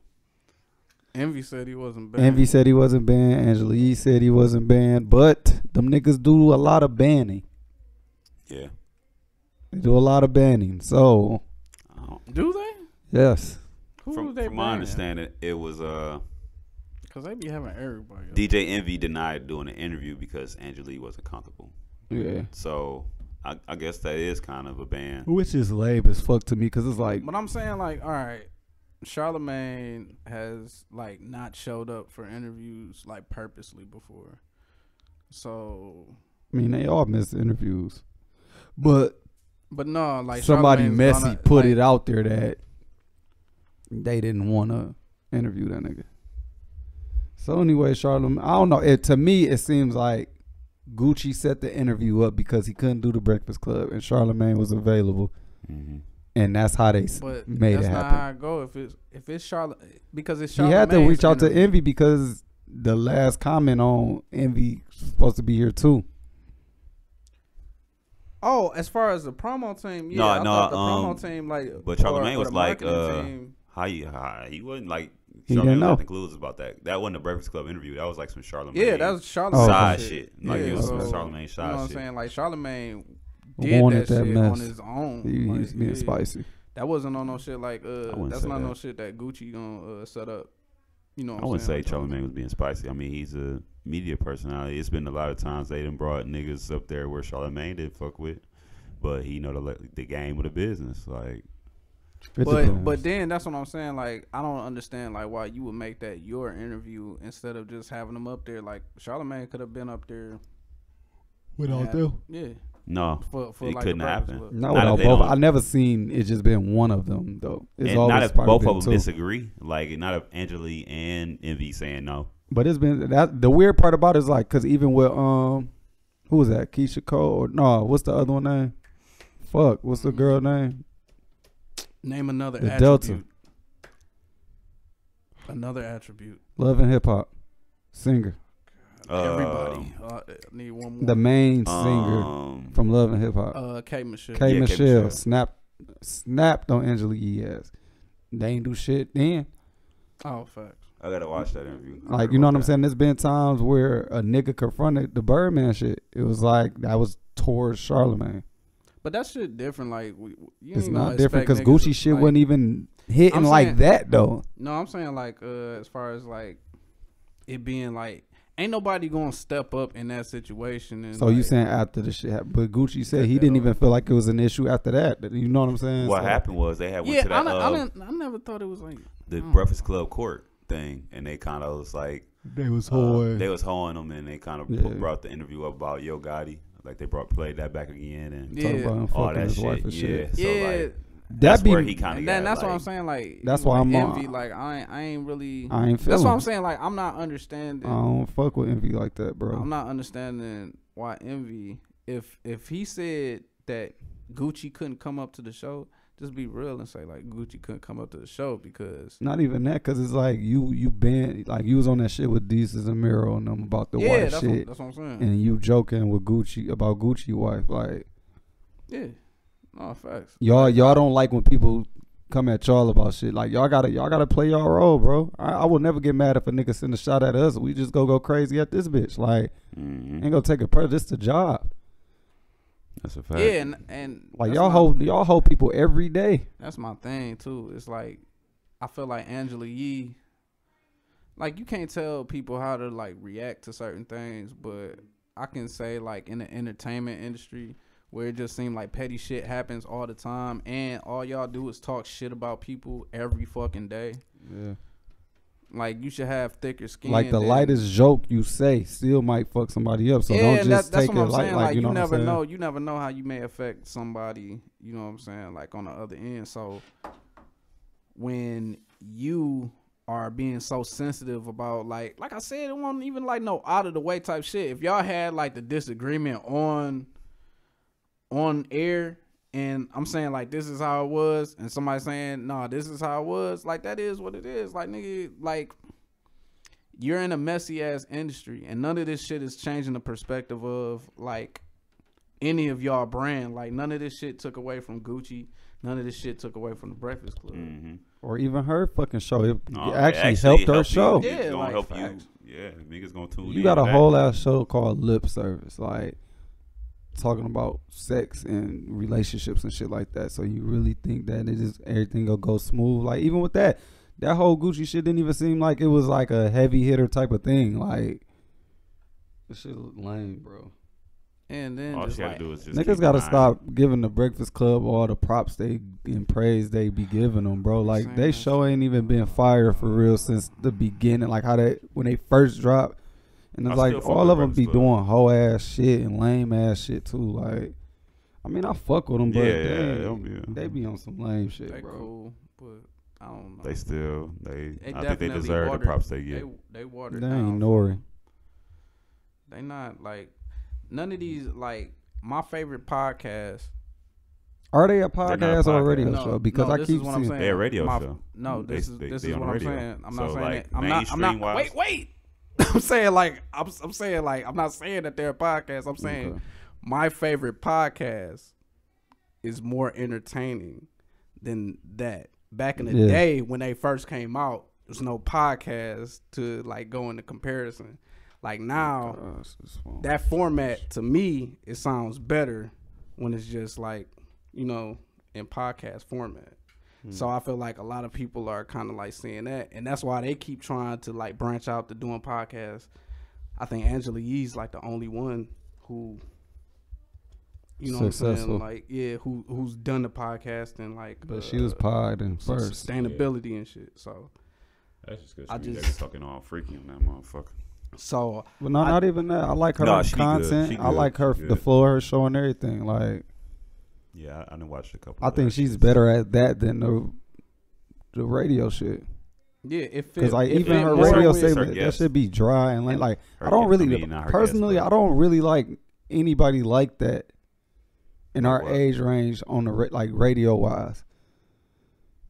Envy said he wasn't banned. Envy said he wasn't banned. Angela Yee said he wasn't banned. But them niggas do a lot of banning. Yeah. They do a lot of banning. So Do they? Yes. Who from, they from my understanding, it was uh. Cause they be having everybody. D J Envy denied doing an interview because Angelique wasn't comfortable. Yeah. So I, I guess that is kind of a ban. Which is lame as fuck to me, cause it's like. But I'm saying, like, all right, Charlemagne has like not showed up for interviews like purposely before. So. I mean, they all miss interviews, but. But no, like somebody messy put it out there that they didn't want to interview that nigga. So anyway, Charlamagne, I don't know. It, to me, it seems like Gucci set the interview up because he couldn't do The Breakfast Club, and Charlamagne was available, mm-hmm. and that's how they but made that's it happen. Not how I go if it's if it's Charlamagne because it's Charlamagne's. He had to reach out interview. to Envy because the last comment on Envy was supposed to be here too. Oh, as far as the promo team, yeah, no, I no, thought the um, promo team like. But Charlamagne was like, uh, team. how you how, he wasn't like. He didn't know the clues about that. That wasn't a Breakfast Club interview. That was like some Charlamagne. Yeah, that was Charlamagne side shit. shit. Like yeah, it was so, some Charlamagne side shit. You know what I'm shit. saying? Like Charlamagne did Wanted that, that shit mess. on his own. He like, was being yeah. spicy. That wasn't on no shit like uh. That's not that. no shit that Gucci gonna uh, set up. You know, what I wouldn't say like, Charlamagne was being spicy. I mean, he's a media personality. It's been a lot of times they done brought niggas up there where Charlamagne didn't fuck with, but he know the the game of the business like. But but then that's what I'm saying. Like I don't understand like why you would make that your interview instead of just having them up there. Like Charlamagne could have been up there. Without them, yeah. No, for, for it like couldn't happen. Not not both. I never seen it just been one of them though. It's and not if both of them two. disagree. Like not if Angelique and Envy saying no. But it's been that the weird part about it is like because even with um, who was that? Keisha Cole? Or, no, what's the other one name? Fuck, what's the girl name? Name another the attribute. Delta. Another attribute. Love and Hip Hop. Singer. Uh, Everybody. Uh, I need one more. The main singer um, from Love and Hip Hop. Uh, K Michelle. K yeah, Michelle. K Michelle. Snap, snapped on Angela Yee ass. They ain't do shit then. Oh, fuck. I gotta watch that interview. I like, you know what that. I'm saying? There's been times where a nigga confronted the Birdman shit. It was like, that was towards Charlamagne. But that shit different, like we, you it's not different because Gucci shit like, wasn't even hitting saying, like that though. No, I'm saying like uh, as far as like it being like ain't nobody gonna step up in that situation. And so like, you saying after the shit happened, but Gucci said he didn't even feel like it was an issue after that. You know what I'm saying? What so, happened was they had went yeah, to that. I, uh, I, didn't, I never thought it was like the oh. Breakfast Club court thing, and they kind of was like they was hoeing, uh, they was hoeing them, and they kind of yeah. brought the interview up about Yo Gotti. Like they brought played that back again and yeah. about him all that shit. shit. Yeah, yeah. So like that's that be, where he kind of. That, that's like, what I'm saying. Like that's why like I'm Envy. Uh, like I ain't, I ain't really. I ain't feeling. That's what I'm saying. Like I'm not understanding. I don't fuck with Envy like that, bro. I'm not understanding why Envy. If if he said that Gucci couldn't come up to the show, just be real and say like Gucci couldn't come up to the show because not even that because it's like you you been like you was on that shit with Desus and Mero and them about the yeah, wife that's shit. What, that's what I'm saying. And you joking with Gucci about Gucci wife like yeah, no facts. Y'all y'all don't like when people come at y'all about shit like y'all gotta y'all gotta play y'all role, bro. I, I will never get mad if a nigga send a shot at us. We just go go crazy at this bitch like mm-hmm. ain't gonna take a per. This the job. That's a fact. Yeah, and, and like y'all hold y'all hold people every day. That's my thing too. It's like I feel like Angela Yee, like you can't tell people how to like react to certain things, but I can say like in the entertainment industry where it just seemed like petty shit happens all the time, and all y'all do is talk shit about people every fucking day. Yeah. Like you should have thicker skin. Like the lightest joke you say still might fuck somebody up. So yeah, don't just that, take it light. Like, like you, know you never know. You never know how you may affect somebody. You know what I'm saying? Like on the other end. So when you are being so sensitive about like, like I said, it wasn't even like no out of the way type shit. If y'all had like the disagreement on on air. And I'm saying like this is how it was, and somebody saying nah, this is how it was. Like that is what it is. Like nigga, like you're in a messy ass industry, and none of this shit is changing the perspective of like any of y'all brand. Like none of this shit took away from Gucci. None of this shit took away from the Breakfast Club, mm-hmm. or even her fucking show. It, no, it actually, actually helped, helped her show. Yeah, it's gonna like, help facts. you. Yeah, niggas gonna tune. You got a whole ass show called Lip Service, like. talking about sex and relationships and shit like that. So you really think that it just everything will go smooth? Like even with that, that whole Gucci shit didn't even seem like it was like a heavy hitter type of thing. Like this shit look lame, bro. And then all just like, do is just niggas gotta stop giving the Breakfast Club all the props they and praise they be giving them, bro. Like they show ain't even been fired for real since the beginning. Like how they when they first dropped, and it's like all of them be doing whole ass shit and lame ass shit too. Like I mean I fuck with them, but yeah, they be on some lame shit, bro. But I don't know. They still they I think they deserve the props they get. They they watered down. They ain't Nori. They not like. None of these, like, my favorite podcasts. Are they a podcast or a radio no, show? Because no, I keep seeing. They're a radio my, show. No, this they, is, this they, is they what I'm saying. I'm so not saying like, that. I'm not, I'm not, wise. wait, wait. I'm saying, like, I'm, I'm saying, like, I'm not saying that they're a podcast. I'm saying okay. my favorite podcast is more entertaining than that. Back in the yeah. day when they first came out, there's no podcast to, like, go into comparison. Like now, oh gosh, that format to me, it sounds better when it's just like, you know, in podcast format. Hmm. So I feel like a lot of people are kind of like seeing that. And that's why they keep trying to like branch out to doing podcasts. I think Angela Yee's like the only one who, you know Successful. what I'm saying? Like, yeah, who who's done the podcast and like. But uh, she was podding first. Sustainability yeah. and shit. So that's just because she was fucking all freaky on that motherfucker. So well, no, I, not even that. I like her no, content. Good. Good. I like her the floor, her show, and everything. Like, yeah, I, I done watched a couple. I think she's things. better at that than the the radio shit. Yeah, it because like it even her radio segment that should be dry and like, like I don't really I mean, personally guess, I don't really like anybody like that in our what? age range on the like radio wise.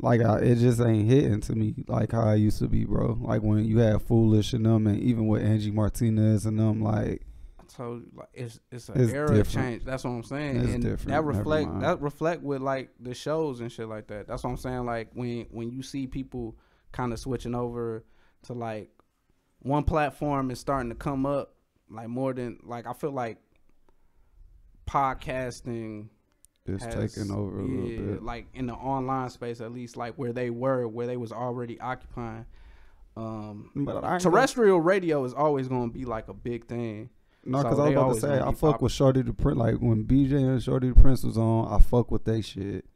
Like, I, it just ain't hitting to me like how I used to be, bro. Like, when you had Foolish and them, and even with Angie Martinez and them, like... I told you, like, it's, it's an it's era different. change. That's what I'm saying. It's and different. That reflect, that reflect with, like, the shows and shit like that. That's what I'm saying. Like, when, when you see people kind of switching over to, like, one platform is starting to come up, like, more than... Like, I feel like podcasting... It's has, taking over a yeah, little bit. Like in the online space at least, like where they were, where they was already occupying. Um but terrestrial gonna, radio is always gonna be like a big thing. No, because so I was about to say I fuck popular. with Shorty the Prince. Like when B J and Shorty the Prince was on, I fuck with they shit.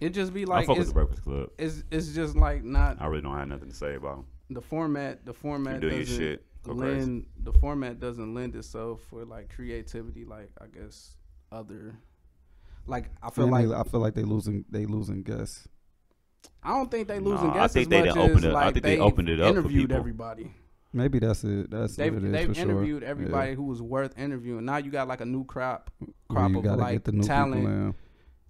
It just be like I fuck it's, with the Breakfast Club. It's it's just like not I really don't have nothing to say about them. The format the format doing your shit. Lend, the format doesn't lend itself for like creativity, like I guess other like I feel Man, like I feel like they losing they losing guests. I don't think they losing no, guests. I think as they much opened as, it. Like, I think they, they opened it up. Interviewed for everybody. Maybe that's it. That's they've, it is they've for interviewed sure. everybody yeah. who was worth interviewing. Now you got like a new crop crop well, of like talent.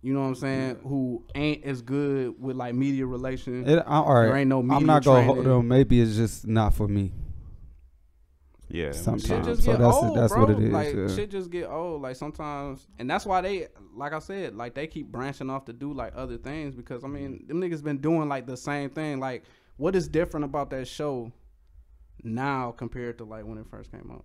You know what I'm saying? Yeah. Who ain't as good with like media relations? It, I, all right. There ain't no media I'm not gonna hold them. Maybe it's just not for me. Yeah, sometimes. So that's old, it, that's bro. what it is. Like yeah. shit just get old. Like sometimes, and that's why they, like I said, like they keep branching off to do like other things because I mean, them niggas been doing like the same thing. Like, what is different about that show now compared to like when it first came out?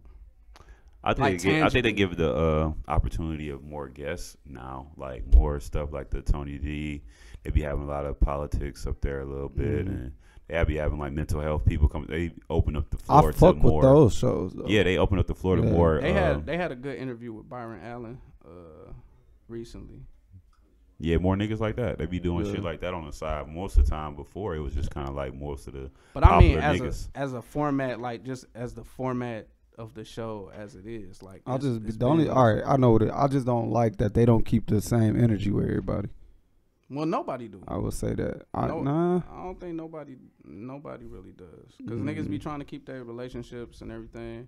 I think like, they give, I think they give the uh, opportunity of more guests now, like more stuff like the Tony D. They be having a lot of politics up there a little bit mm. and. They be having like mental health people come. They open up the floor I fuck to more. with those shows. Though. Yeah, they open up the floor yeah. to more. They um, had they had a good interview with Byron Allen uh, recently. Yeah, more niggas like that. They be doing yeah. shit like that on the side most of the time. Before it was just kind of like most of the. But I mean, as niggas. a as a format, like just as the format of the show as it is, like I just the only all right. I know that I just don't like that they don't keep the same energy with everybody. Well, nobody do. I would say that. I, no, nah. I don't think nobody nobody really does. Because mm. niggas be trying to keep their relationships and everything.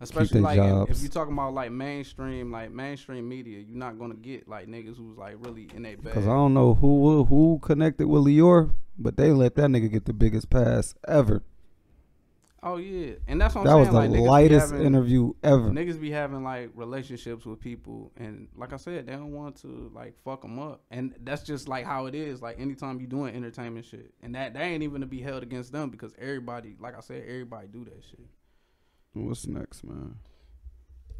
Especially like if, if you're talking about like mainstream, like mainstream media, you're not going to get like niggas who's like really in their bag. Because I don't know who who connected with Lior, but they let that nigga get the biggest pass ever. Oh, yeah. And that's what I'm that saying. That was the like, lightest having, interview ever. Niggas be having, like, relationships with people. And like I said, they don't want to, like, fuck them up. And that's just, like, how it is. Like, anytime you doing entertainment shit. And that, that ain't even to be held against them because everybody, like I said, everybody do that shit. What's next, man?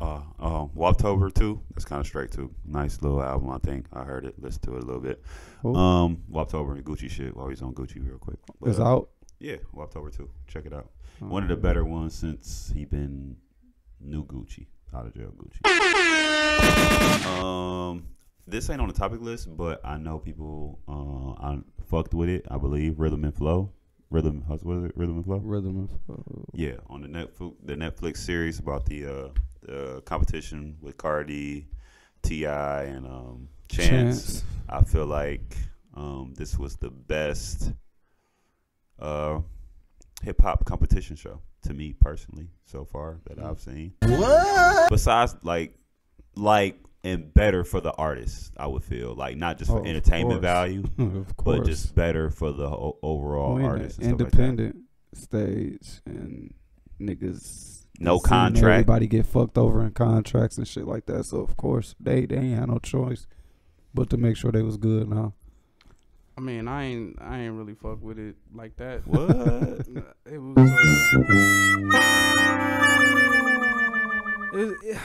Uh, um, Woptober Two. That's kind of straight too. Nice little album, I think. I heard it, listened to it a little bit. Ooh. Um, Woptober and Gucci shit. While he's on Gucci, real quick. But, it's out. Uh, yeah, Woptober Two. Check it out. All One right. of the better ones since he been new Gucci, out of jail Gucci. Um, this ain't on the topic list, but I know people. Uh, I fucked with it. I believe Rhythm and Flow. Rhythm. What is it? Rhythm and Flow. Rhythm and Flow. Yeah, on the Netflix, the Netflix series about the. Uh, Uh, competition with Cardi, T I, and um, Chance. Chance. I feel like um, this was the best uh, hip hop competition show to me personally so far that I've seen. What? Besides, like, like and better for the artists, I would feel like not just for oh, entertainment course. value, of course. but just better for the o overall We're artists. In and independent stuff like that. Stage and niggas. No contract. Everybody get fucked over in contracts and shit like that. So of course they they ain't had no choice but to make sure they was good now. I mean, I ain't I ain't really fuck with it like that. What? it was. Uh, it, it,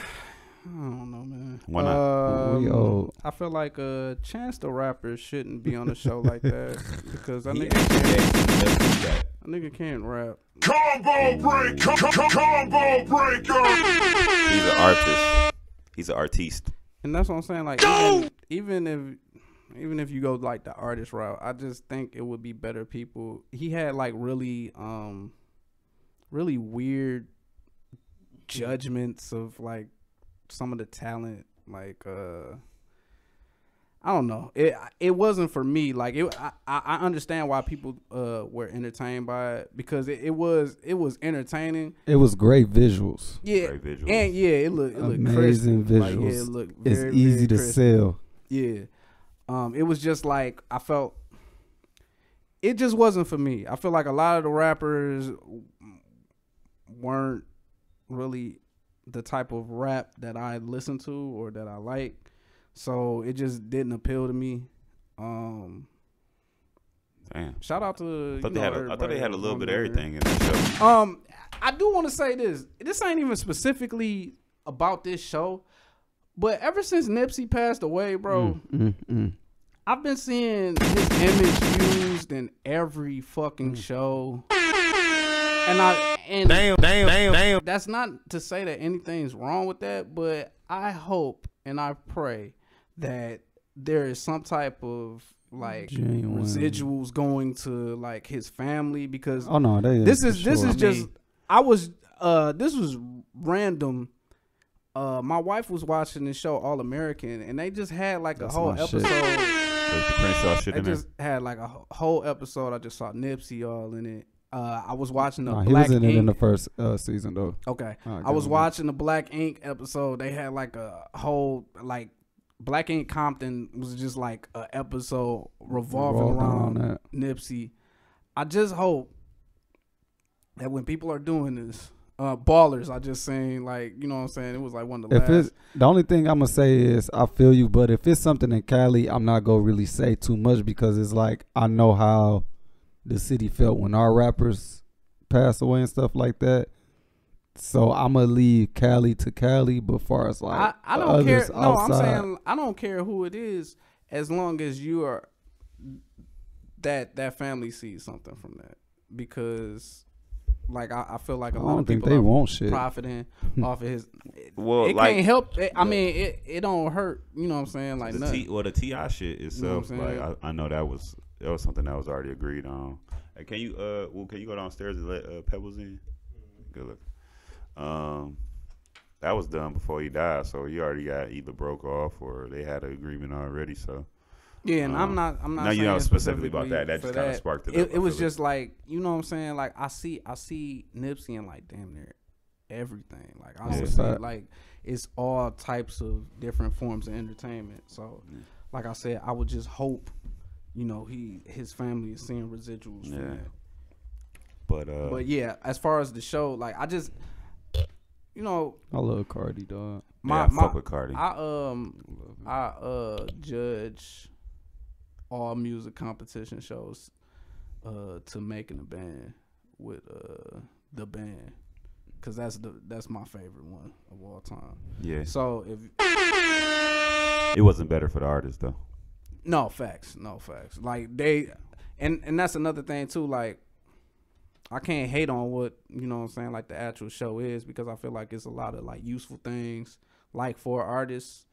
I don't know, man. Why not? Um, Yo, I feel like uh, Chance the Rapper shouldn't be on a show like that because I nigga can't, I nigga can't rap. Combo break, com com combo breaker. He's an artist. He's an artiste. And that's what I'm saying. Like, even, even if, even if you go like the artist route, I just think it would be better people. He had like really, um, really weird judgments of like some of the talent. Like, uh, I don't know. It it wasn't for me. Like it, I I understand why people uh were entertained by it because it, it was it was entertaining. It was great visuals. Yeah, great visuals. And yeah, it looked it looked amazing crisp. visuals. Like, yeah, it looked very, it's easy very to crisp. sell. Yeah, um, it was just like I felt. It just wasn't for me. I feel like a lot of the rappers weren't really the type of rap that I listen to or that I like. So it just didn't appeal to me. Um, Damn. Shout out to. I thought, they, know, had a, I thought they had a little bit of everything in the show. Um, I do want to say this. This ain't even specifically about this show, but ever since Nipsey passed away, bro, mm, mm, mm. I've been seeing his image used in every fucking mm. show. And I and damn, damn, damn, damn. That's not to say that anything's wrong with that, but I hope and I pray that there is some type of like Genuine. residuals going to like his family because oh no, they, this is this sure. is just I, mean, I was uh this was random. Uh, my wife was watching this show All American, and they just had like That's a whole episode. The shit they just it. had like a whole episode. I just saw Nipsey all in it. Uh, I was watching the nah, Black Ink. He was in Ink. it in the first uh, season though. Okay, right, I was on. watching the Black Ink episode. They had like a whole like Black Ink Compton was just like an episode revolving around, around Nipsey. I just hope that when people are doing this, uh, ballers. I just saying like you know what I'm saying. It was like one of the if last. It's, the only thing I'm gonna say is I feel you, but if it's something in Cali, I'm not gonna really say too much because it's like I know how the city felt when our rappers passed away and stuff like that. So I'm gonna leave Cali to Cali, but far as like I, I don't care. No, outside. I'm saying I don't care who it is, as long as you are that that family sees something from that. Because like I, I feel like a I lot don't of people think they want shit profiting off of his. It, well, it like, can't help. It, I mean, it it don't hurt. You know what I'm saying? Like nothing. T, well, the T I shit itself. You know like I, I know that was. That was something that was already agreed on. Hey, can you uh, well, can you go downstairs and let uh, Pebbles in? Good luck. Um, that was done before he died, so he already got either broke off or they had an agreement already. So yeah, and um, I'm not, I'm not. No, you know specifically, specifically about that. That just kind of sparked it. It, up, it was like. just like you know what I'm saying. Like I see, I see Nipsey and like damn near everything. Like honestly, yeah. like it's all types of different forms of entertainment. So yeah. like I said, I would just hope. You know, he his family is seeing residuals yeah. from that. But uh But yeah, as far as the show, like I just you know I love Cardi dog. My, yeah, I my, fuck with Cardi. I um I, I uh judge all music competition shows uh to making a band with uh the band. because that's the that's my favorite one of all time. Yeah. So if it wasn't better for the artist though. No facts, no facts. Like they, and and that's another thing too. Like I can't hate on what you know what I'm saying. Like the actual show is because I feel like it's a lot of like useful things like for artists,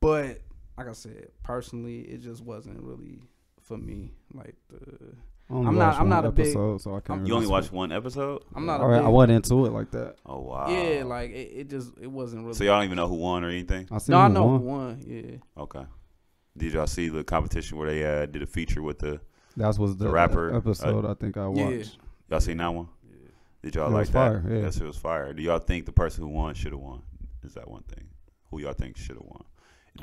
but like I said, personally, it just wasn't really for me. Like the. I'm not. I'm not a big. So I can't you only watched one episode. I'm not. All right, I wasn't into it like that. Oh wow. Yeah, like it, it just it wasn't really. So y'all don't even know who won or anything. I no, I know who won. Yeah. Okay. Did y'all see the competition where they uh, did a feature with the? That was the, the rapper episode. Uh, I think I watched. Yeah. Y'all seen that one? Yeah. Did y'all it like that? Fire, yeah. That shit was fire. Do y'all think the person who won should have won? Is that one thing? Who y'all think should have won?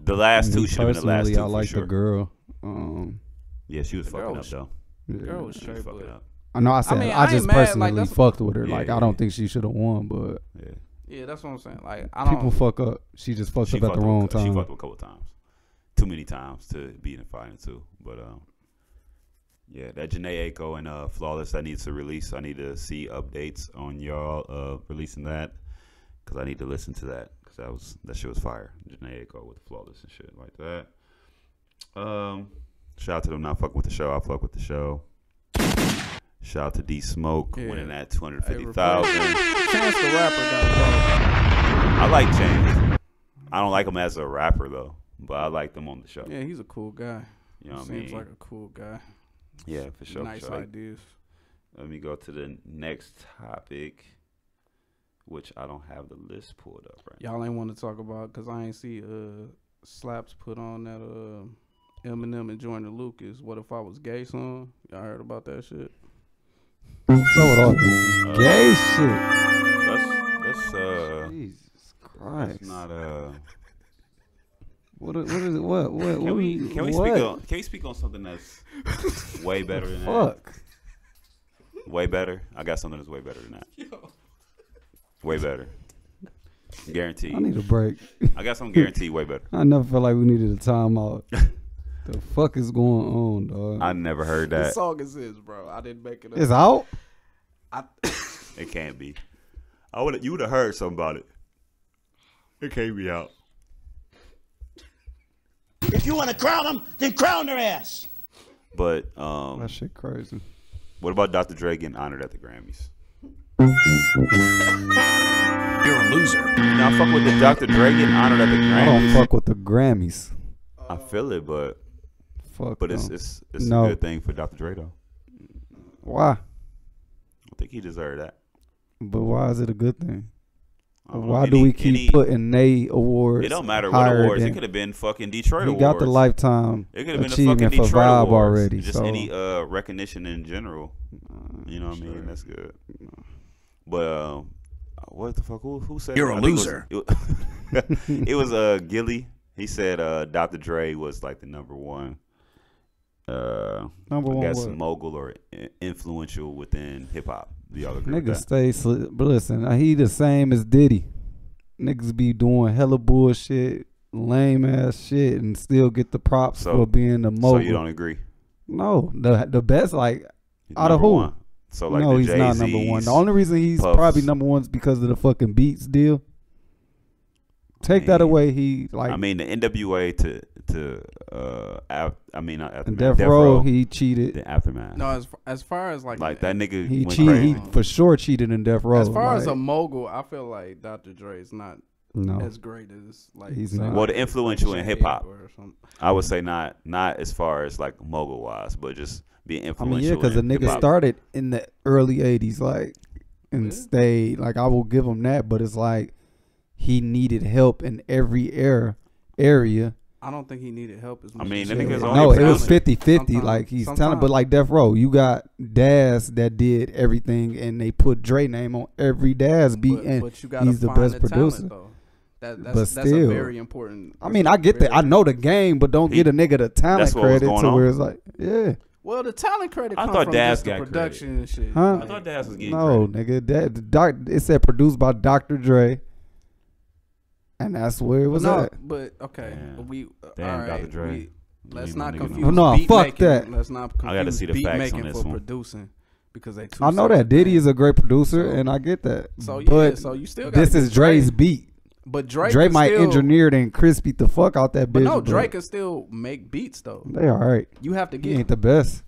The last two should have been the last two. I like sure. the girl. Um, yeah, she was fucking up was, though. The girl was straight fucking up. I know. I said I, mean, I, I just personally like, fucked with her. Yeah, like yeah. I don't think she should have won, but yeah, yeah, that's what I'm saying. Like I don't, people fuck up. She just fucked she up fucked at the wrong time. She fucked up a couple times, too many times to be in the final two. But um, yeah, that Jhené Aiko and uh, Flawless. I need to release. I need to see updates on y'all uh, releasing that because I need to listen to that. That was that shit was fire. Jhené Aiko with the Flawless and shit like that. Um, shout out to them not fucking with the show. I fuck with the show. Shout out to D Smoke yeah. winning that two hundred fifty thousand. Chance the Rapper got I like Chance. I don't like him as a rapper though, but I like them on the show. Yeah, he's a cool guy. You know what I mean? Seems like a cool guy. Yeah, for sure. Nice sure. ideas. Let me go to the next topic. Which I don't have the list pulled up right now. Y'all ain't want to talk about because I ain't see uh, Slaps put on that uh, Eminem and Joyner Lucas. What if I was gay song? Y'all heard about that shit? So it all uh, gay shit. That's that's uh. Jesus Christ. That's not uh. What what is it? What what? Can what, we can what? we speak on can we speak on something that's way better than fuck. that? Way better. I got something that's way better than that. Yo. Way better. Guaranteed. I need a break. I got something guaranteed way better. I never felt like we needed a timeout. The fuck is going on, dog? I never heard that. This song is his, bro. I didn't make it up. It's out? I it can't be. I would you would have heard something about it. It can't be out. If you want to crown them, then crown their ass. But um that shit crazy. What about Doctor Dre getting honored at the Grammys? You're a loser. Now fuck with the Doctor Dre getting honored at the Grammys. I don't fuck with the Grammys. I feel it, but fuck. But no. it's it's it's no. a good thing for Doctor Dre though. Why? I think he deserved that. But why is it a good thing? Why any, do we keep any, putting they awards? It don't matter what awards. It could have been fucking Detroit awards. We got the lifetime it could have been achievement the fucking Detroit vibe awards. Already. Just so. any uh, recognition in general. You know what sure. I mean? That's good. But um, what the fuck? Who, who said you're that? a loser? It was, it was, it was uh, Gilly. He said uh, Doctor Dre was like the number one. Uh, number I one. Guess, mogul or influential within hip hop. Niggas stay sli but listen, he the same as Diddy. Niggas be doing hella bullshit, lame ass shit, and still get the props so, for being the mogul. So you don't agree? No, the the best like he's out of who? One. So like no, the he's Jay-Z's, not number one. The only reason he's Puffs. probably number one is because of the fucking Beats deal. Take I mean, that away, he like. I mean, the N W A to to uh, af, I mean, aftermath. Death, Death Row, Row, he cheated. The aftermath. No, as as far as like like that nigga, he cheated. He for sure cheated in Death Row. As far like, as a mogul, I feel like Doctor Dre is not no. as great as like. He's not. Well, the influential in hip hop, I would say not not as far as like mogul wise, but just being influential. I mean, yeah, because the nigga started in the early eighties, like and yeah. stayed. Like I will give him that, but it's like. He needed help in every era, area. I don't think he needed help as much. I mean, that nigga's only no, it was fifty fifty. Like he's telling, but like Death Row, you got Daz that did everything, and they put Dre name on every Daz beat, but, and but you gotta he's the best the producer. Talent, that, that's, but still, that's a very important. I mean, I get that. I know the game, but don't he, get a nigga the talent credit to on. where it's like, yeah. Well, the talent credit comes from Daz just the production credit. and shit. Huh? I thought Daz was getting no, credit. nigga. That doc, it said produced by Doctor Dre. And that's where it was no, at. But okay, but we uh, Damn, all right. Doctor Dre. We, let's not confuse. No, beat fuck making, that. Let's not confuse I gotta see the beat facts making on this for one. producing. because they too I know that Diddy is a great producer, so, and I get that. So yeah, but so you still got this is Dre's Dre. beat. But Drake Dre might still, engineer it and crispy the fuck out that bitch. But no, Drake can still make beats though. They all right. You have to get. He ain't the best.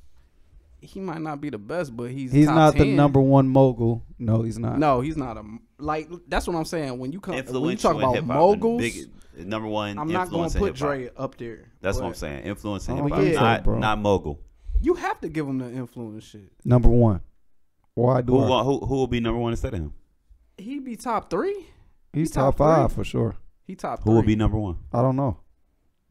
He might not be the best, but he's he's top not ten. The number one mogul. No, he's not. No, he's not a like. That's what I'm saying. When you come, when you talk about moguls, big, number one. I'm not going to put Dre up there. That's but, what I'm saying. Influence in oh, hip hop, yeah. not, so, not mogul. You have to give him the influence shit. Number one. Why do who, I, who who will be number one instead of him? He be top three. He's he top, top five for sure. He top. Who three. Would be number one? I don't know.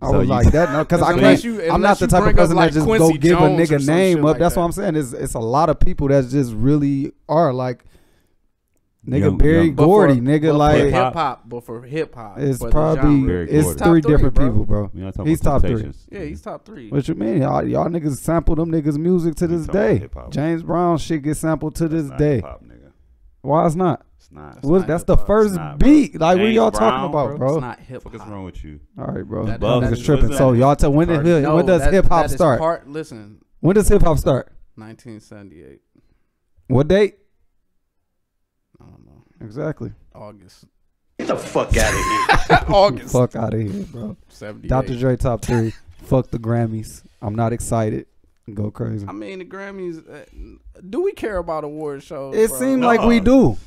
I so was like that no, because I can't. You, I'm not the type of person like that just Quincy go give Jones a nigga name up. Like that's that. What I'm saying. It's it's a lot of people that just really are like nigga young, Barry young. Gordy, for, nigga like hip hop, but for hip hop, it's probably it's three different bro. people, bro. He's top three. Yeah, he's top three. What you mean? Y'all, y'all niggas sample them niggas music to this day. James Brown shit gets sampled to this day. Why it's not? Nah, well, that's the first not, beat. Like, James what y'all talking Brown, about, bro? It's not hip hop. What's wrong with you? All right, bro. That, that, that is tripping. So y'all tell when did no, when does that, hip hop start? Part, listen. When does hip hop start? nineteen seventy-eight. What date? I don't know. Exactly. August. Get the fuck out of here. August. Fuck out of here, bro. seventy-eight. Doctor Dre top three. Fuck the Grammys. I'm not excited. Go crazy. I mean, the Grammys. Uh, do we care about award shows? It seems no. like we do.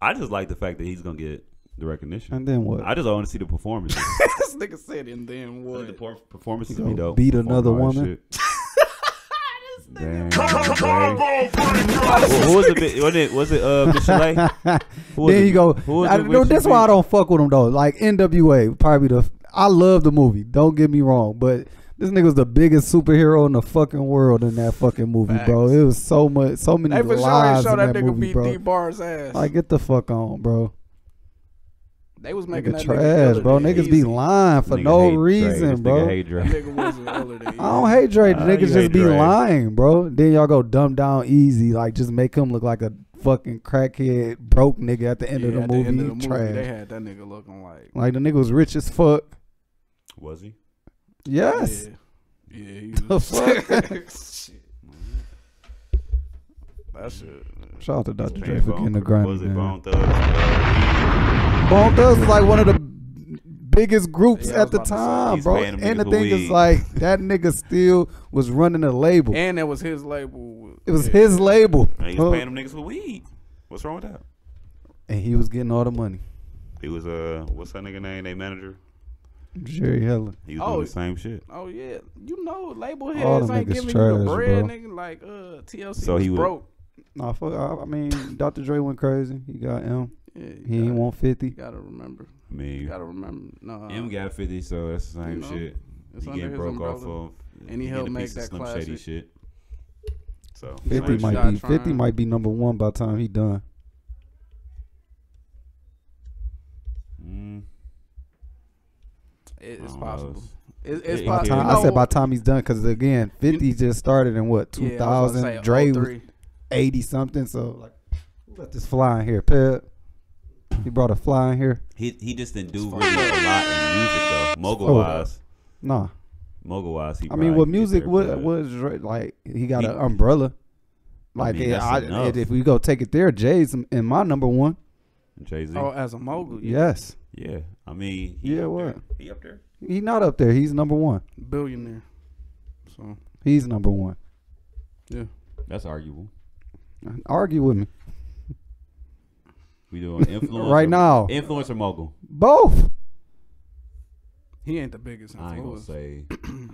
I just like the fact that he's gonna get the recognition. And then what? I just want to see the performance. This nigga said, and then what? The performance is be dope. Beat another woman. Damn, come on, come on, who was it? Was it? Was it? Uh, Michelle? Who there you it? go. Who I, it, I, that's why I don't fuck with him though. Like N W A, probably the. I love the movie. Don't get me wrong, but this nigga was the biggest superhero in the fucking world in that fucking movie, Facts. bro. It was so much, so many they for lies sure they show in that, that nigga movie, beat bro. D-Bar's ass. Like, get the fuck on, bro. They was making nigga that trash, nigga bro. Niggas easy. be lying for nigga no reason, bro. Nigga hate Dre. Nigga wasn't older than I don't hate Dre. Uh, niggas just be Dre. lying, bro. Then y'all go dumb down easy, like just make him look like a fucking crackhead, broke nigga at the end yeah, of the movie. The end of the trash. Movie, they had that nigga looking like like the nigga was rich as fuck. Was he? Yes. Yeah, yeah he was. Shit. That shit. Shout out to Doctor Dre for getting the grind. Was it Bone Thugs? Bone Thugs was like one of the biggest groups yeah, at the time, bro. And the thing weed. is, like, that nigga still was running a label. And it was his label. It was yeah. his label. And he was paying them niggas for weed. What's wrong with that? And he was getting all the money. He was, uh, what's that nigga name? They manager? Jerry Helen. He was oh, doing the same shit. Oh yeah, you know label heads ain't giving trash, you the bread, bro. nigga. Like uh, T L C so was he broke. Nah, fuck. I, I mean, Doctor Dre went crazy. He got M. Yeah, he gotta, ain't want fifty. You gotta remember. I mean, you gotta remember. No, M got fifty, so that's the same you know, shit. He getting broke umbrella. off of. And he helped make that classic. Shady shit. So fifty might be trying. fifty might be number one by the time he done. Mm. It's possible. It's, it's yeah, possible. Time, I said by the time he's done, because again, fifty just started in what two thousand. Yeah, Dre was eighty something. So like, let this fly in here, Pep. He brought a fly in here. He he just didn't do really a lot in music though, mogul wise. Oh, nah, mogul wise. He I mean, with music, what was like he got he, an umbrella. Like I mean, it, I, it, if we go take it there, Jay's in my number one. Jay Z. Oh, as a mogul. Yeah. Yes. Yeah, I mean, he yeah, up what? There. He up there? He not up there. He's number one. Billionaire. So he's number one. Yeah, that's arguable. Argue with me. We doing influencer right now. Influencer mogul. Both. He ain't the biggest influencer. I ain't gonna say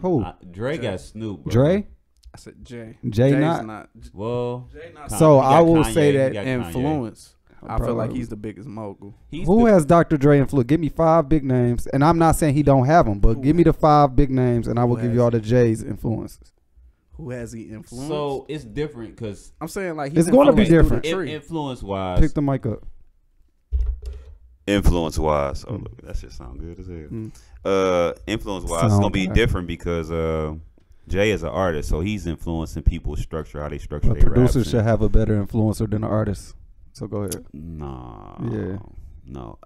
who. I, Dre Jay. got Snoop. Bro. Dre. I said Jay. Jay Jay's not. not well, Jay not so I will Kanye, say that influence. Kanye. I Probably. feel like he's the biggest mogul. He's Who has Doctor Dre and Flu? Give me five big names, and I'm not saying he don't have them, but Who give me the five big names, and I will give you all the J's influences. Who has he influenced? So it's different because I'm saying like he's it's going to be different. Influence wise, pick the mic up. Influence wise, oh look, that shit sound good as hell. Mm. Uh, influence wise, sound it's gonna be bad. different because uh, Jay is an artist, so he's influencing people's structure, how they structure their raps. Producers should have a better influencer than an artist. So go ahead. No. Yeah. No.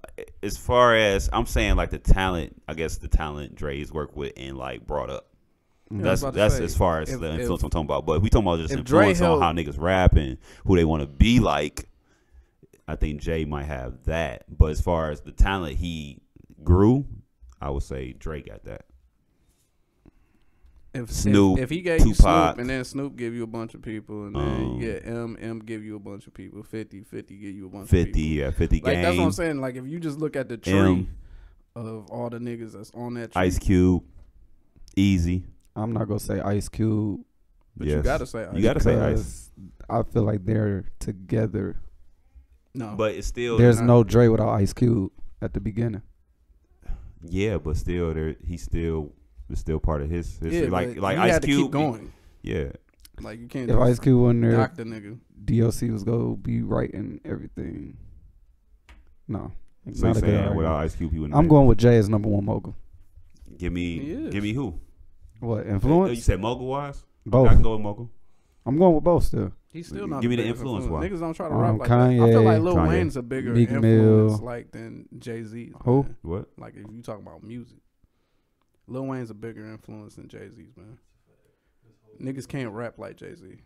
As far as I'm saying, like the talent, I guess the talent Dre's worked with and like brought up. You that's that's say, as far as if, the influence if, I'm talking about. But if we talking about just influence on how niggas rap and who they want to be like, I think Jay might have that. But as far as the talent he grew, I would say Dre got that. If Snoop, if, if he gave Tupac, you Snoop, and then Snoop give you a bunch of people, and then um, you get M, M give you a bunch of people, fifty, fifty give you a bunch fifty, of people. Yeah, fifty, like, Game. That's what I'm saying. Like, if you just look at the tree M, of all the niggas that's on that tree. Ice Cube, Easy. I'm not going to say Ice Cube. But yes. you got to say Ice You got to say Ice. I feel like they're together. No. But it's still. There's not, no Dre without Ice Cube at the beginning. Yeah, but still, there he's still. It's still part of his history. Yeah, like like Ice Cube. Keep going. Yeah. Like, you can't. If Ice Cube wasn't there, knock the nigga. D L C was going to be writing everything. No. So you're saying without Ice Cube, he wouldn't. I'm going with Jay as number one mogul. Give me give me who? What, influence? You said mogul wise? Both. I can go with mogul. I'm going with both still. He's still not. Give me the influence wise. Niggas don't try to rap like that. I feel like Lil Wayne's a bigger influence like than Jay-Z. Who? What? Like, if you talk about music. Lil Wayne's a bigger influence than Jay-Z's, man. Niggas can't rap like Jay-Z.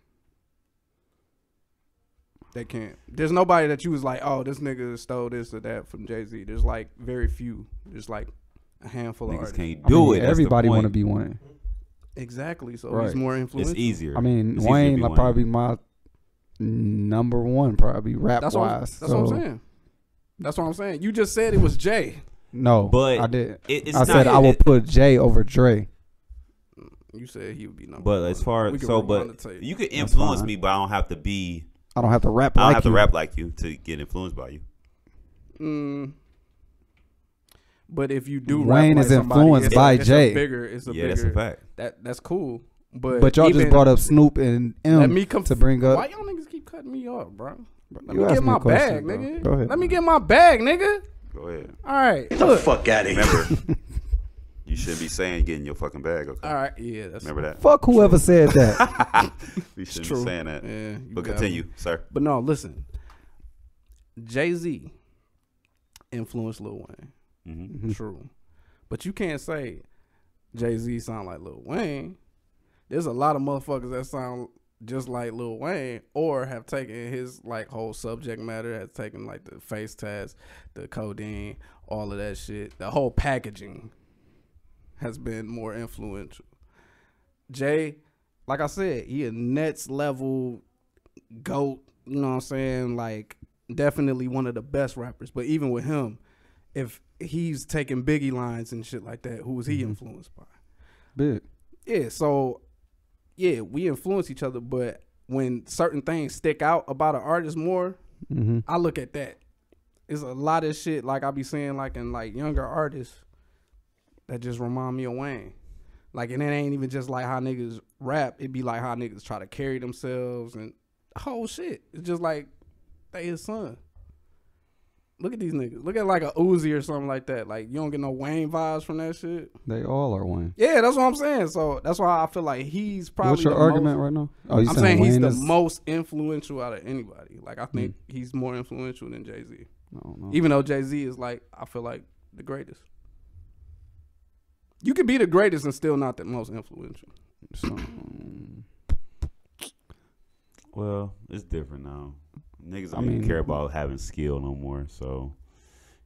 They can't. There's nobody that you was like, oh, this nigga stole this or that from Jay-Z. There's like very few. There's like a handful niggas of artists. Niggas can't do I mean, it. Everybody want to be Wayne. Exactly. So right. He's more influential. It's easier. I mean, it's Wayne like Wayne. Probably my number one, probably rap that's wise. What that's so. What I'm saying. That's what I'm saying. You just said it was Jay. No, but I did. It, it's I said I would put Jay over Dre. You said he would be number. But one. As far as so, but you could influence me, but I don't have to be. I don't have to rap. I don't like have you. to rap like you to get influenced by you. Mm. But if you do, Wayne rap like is somebody, influenced it's, by it's Jay. A bigger, it's a yeah, bigger, that's a fact. That that's cool. But but y'all just brought up Snoop and M let me to bring up. Why y'all niggas keep cutting me off, bro? Let you me get my question, bag, bro. nigga. Go ahead, let bro. me get my bag, nigga. Go ahead. All right. Get look. the fuck out of here. Remember, you shouldn't be saying get in your fucking bag. Okay. All right. Yeah. That's Remember that. Fuck whoever true. said that. We shouldn't true. be saying that. Yeah, but continue, it. sir. But no, listen. Jay-Z influenced Lil Wayne. Mm-hmm. True. But you can't say Jay-Z sound like Lil Wayne. There's a lot of motherfuckers that sound just like Lil Wayne, or have taken his like whole subject matter, has taken like the face tats, the codeine, all of that shit. The whole packaging has been more influential. Jay, like I said, he a Nets level goat, you know what I'm saying? Like, definitely one of the best rappers. But even with him, if he's taking Biggie lines and shit like that, who was he mm-hmm. influenced by? Big. Yeah, so yeah, we influence each other, but when certain things stick out about an artist more, mm-hmm. I look at that. It's a lot of shit, like I be seeing, like in like younger artists that just remind me of Wayne. Like, and it ain't even just like how niggas rap. It be like how niggas try to carry themselves and whole shit. It's just like they his son. Look at these niggas. Look at like a Uzi or something like that. Like, you don't get no Wayne vibes from that shit. They all are Wayne. Yeah, that's what I'm saying. So that's why I feel like he's probably. What's your argument most, right now? Oh, you I'm saying, saying he's the most influential out of anybody. Like, I think mm. he's more influential than Jay-Z. No, no. Even though Jay-Z is like, I feel like the greatest. You could be the greatest and still not the most influential. So. Well, it's different now. Niggas don't I mean, even care about having skill no more, so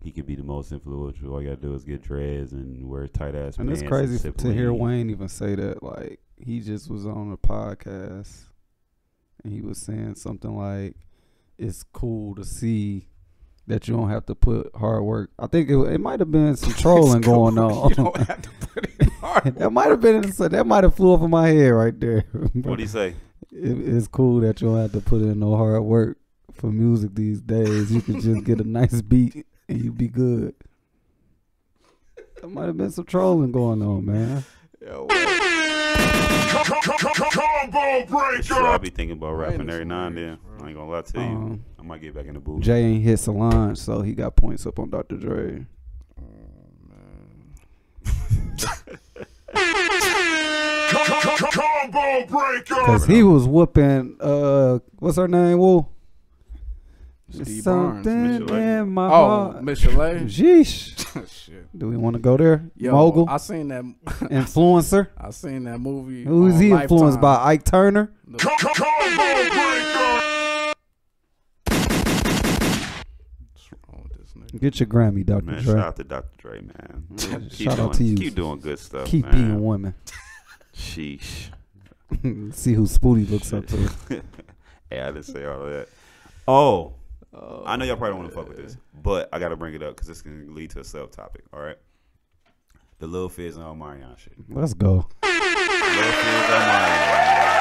he could be the most influential. All you gotta do is get dreads and wear tight ass pants. And it's crazy to hear Wayne even say that. Like, he just was on a podcast and he was saying something like, "It's cool to see that you don't have to put hard work." I think it, it might have been some trolling cool. going on. You don't have to put in hard work. That might have been that might have flew over my head right there. What do you say? It, it's cool that you don't have to put in no hard work. For music these days, you can just get a nice beat and you be good. There might have been some trolling going on, man. Yo, I be thinking about rapping every now and then. I ain't gonna lie to you. Um, I might get back in the booth. Jay ain't hit Solange, so he got points up on Doctor Dre. Oh, man. Because he was whooping, uh, what's her name, Woo? Steve Barnes, in my heart. Oh, Michelet. Jeesh. Shit. Do we want to go there? Yo, Mogul. I seen that influencer. I seen that movie. Who is he Lifetime. Influenced by? Ike Turner. Come, come, come, what's wrong with this nigga? Get your Grammy, Doctor Man, Dre. Shout out to Doctor Dre, man. Shout keep out doing, to you. Keep doing good stuff. Keep man. Being women. Sheesh. See who Spooty looks up to. Hey, I didn't say all of that. Oh. Oh, I know y'all probably don't want to fuck with this, but I got to bring it up because this can lead to a sub-topic, all right? The Lil Fizz and Omarion shit. Let's go. Lil Fizz Omarion.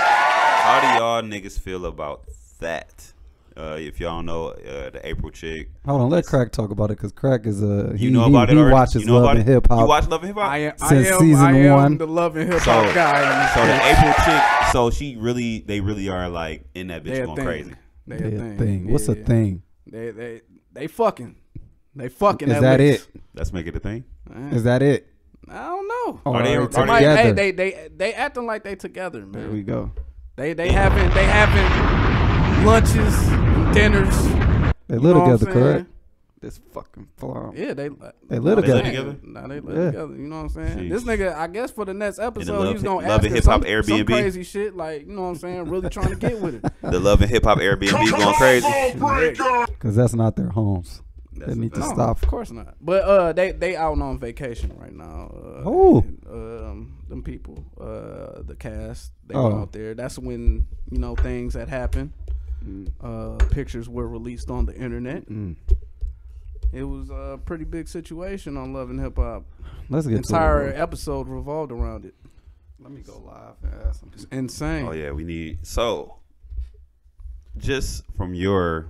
How do y'all niggas feel about that? Uh, if y'all know uh, the April chick. Hold on, let Crack talk about it because Crack is a. Uh, he, you know about he, it. He watches you know Love and Hip Hop. You watch Love and Hip Hop? I am, since I am, season I am one. The Love and Hip Hop so, guy. So the April chick, so she really, they really are like in that bitch They're going crazy. They a thing. thing. What's yeah. a thing? They they they fucking. They fucking. Is that least. it? Let's make it a thing. Man. Is that it? I don't know. Oh, are they, are they, they, hey, they they they acting like they together, man. There we go. They they having they having lunches, dinners. They live together, correct? This fucking flaw. Yeah, they they live together. together. No, they live yeah. together. You know what I'm saying? Jeez. This nigga, I guess for the next episode, he's gonna ask hip hop some, Airbnb. Some crazy shit. Like, you know what I'm saying? Really trying to get with it. The Love and Hip Hop Airbnb going crazy because that's not their homes. That's they need to no, stop. Of course not. But uh, they they out on vacation right now. Uh, oh, um, them people, uh, the cast, they oh. out there. That's when you know things that happen. Mm. Uh, pictures were released on the internet. Mm. It was a pretty big situation on Love and Hip Hop. Let's get entire to episode revolved around it. Let me go live. Yeah, it's insane. Oh yeah, we need so. Just from your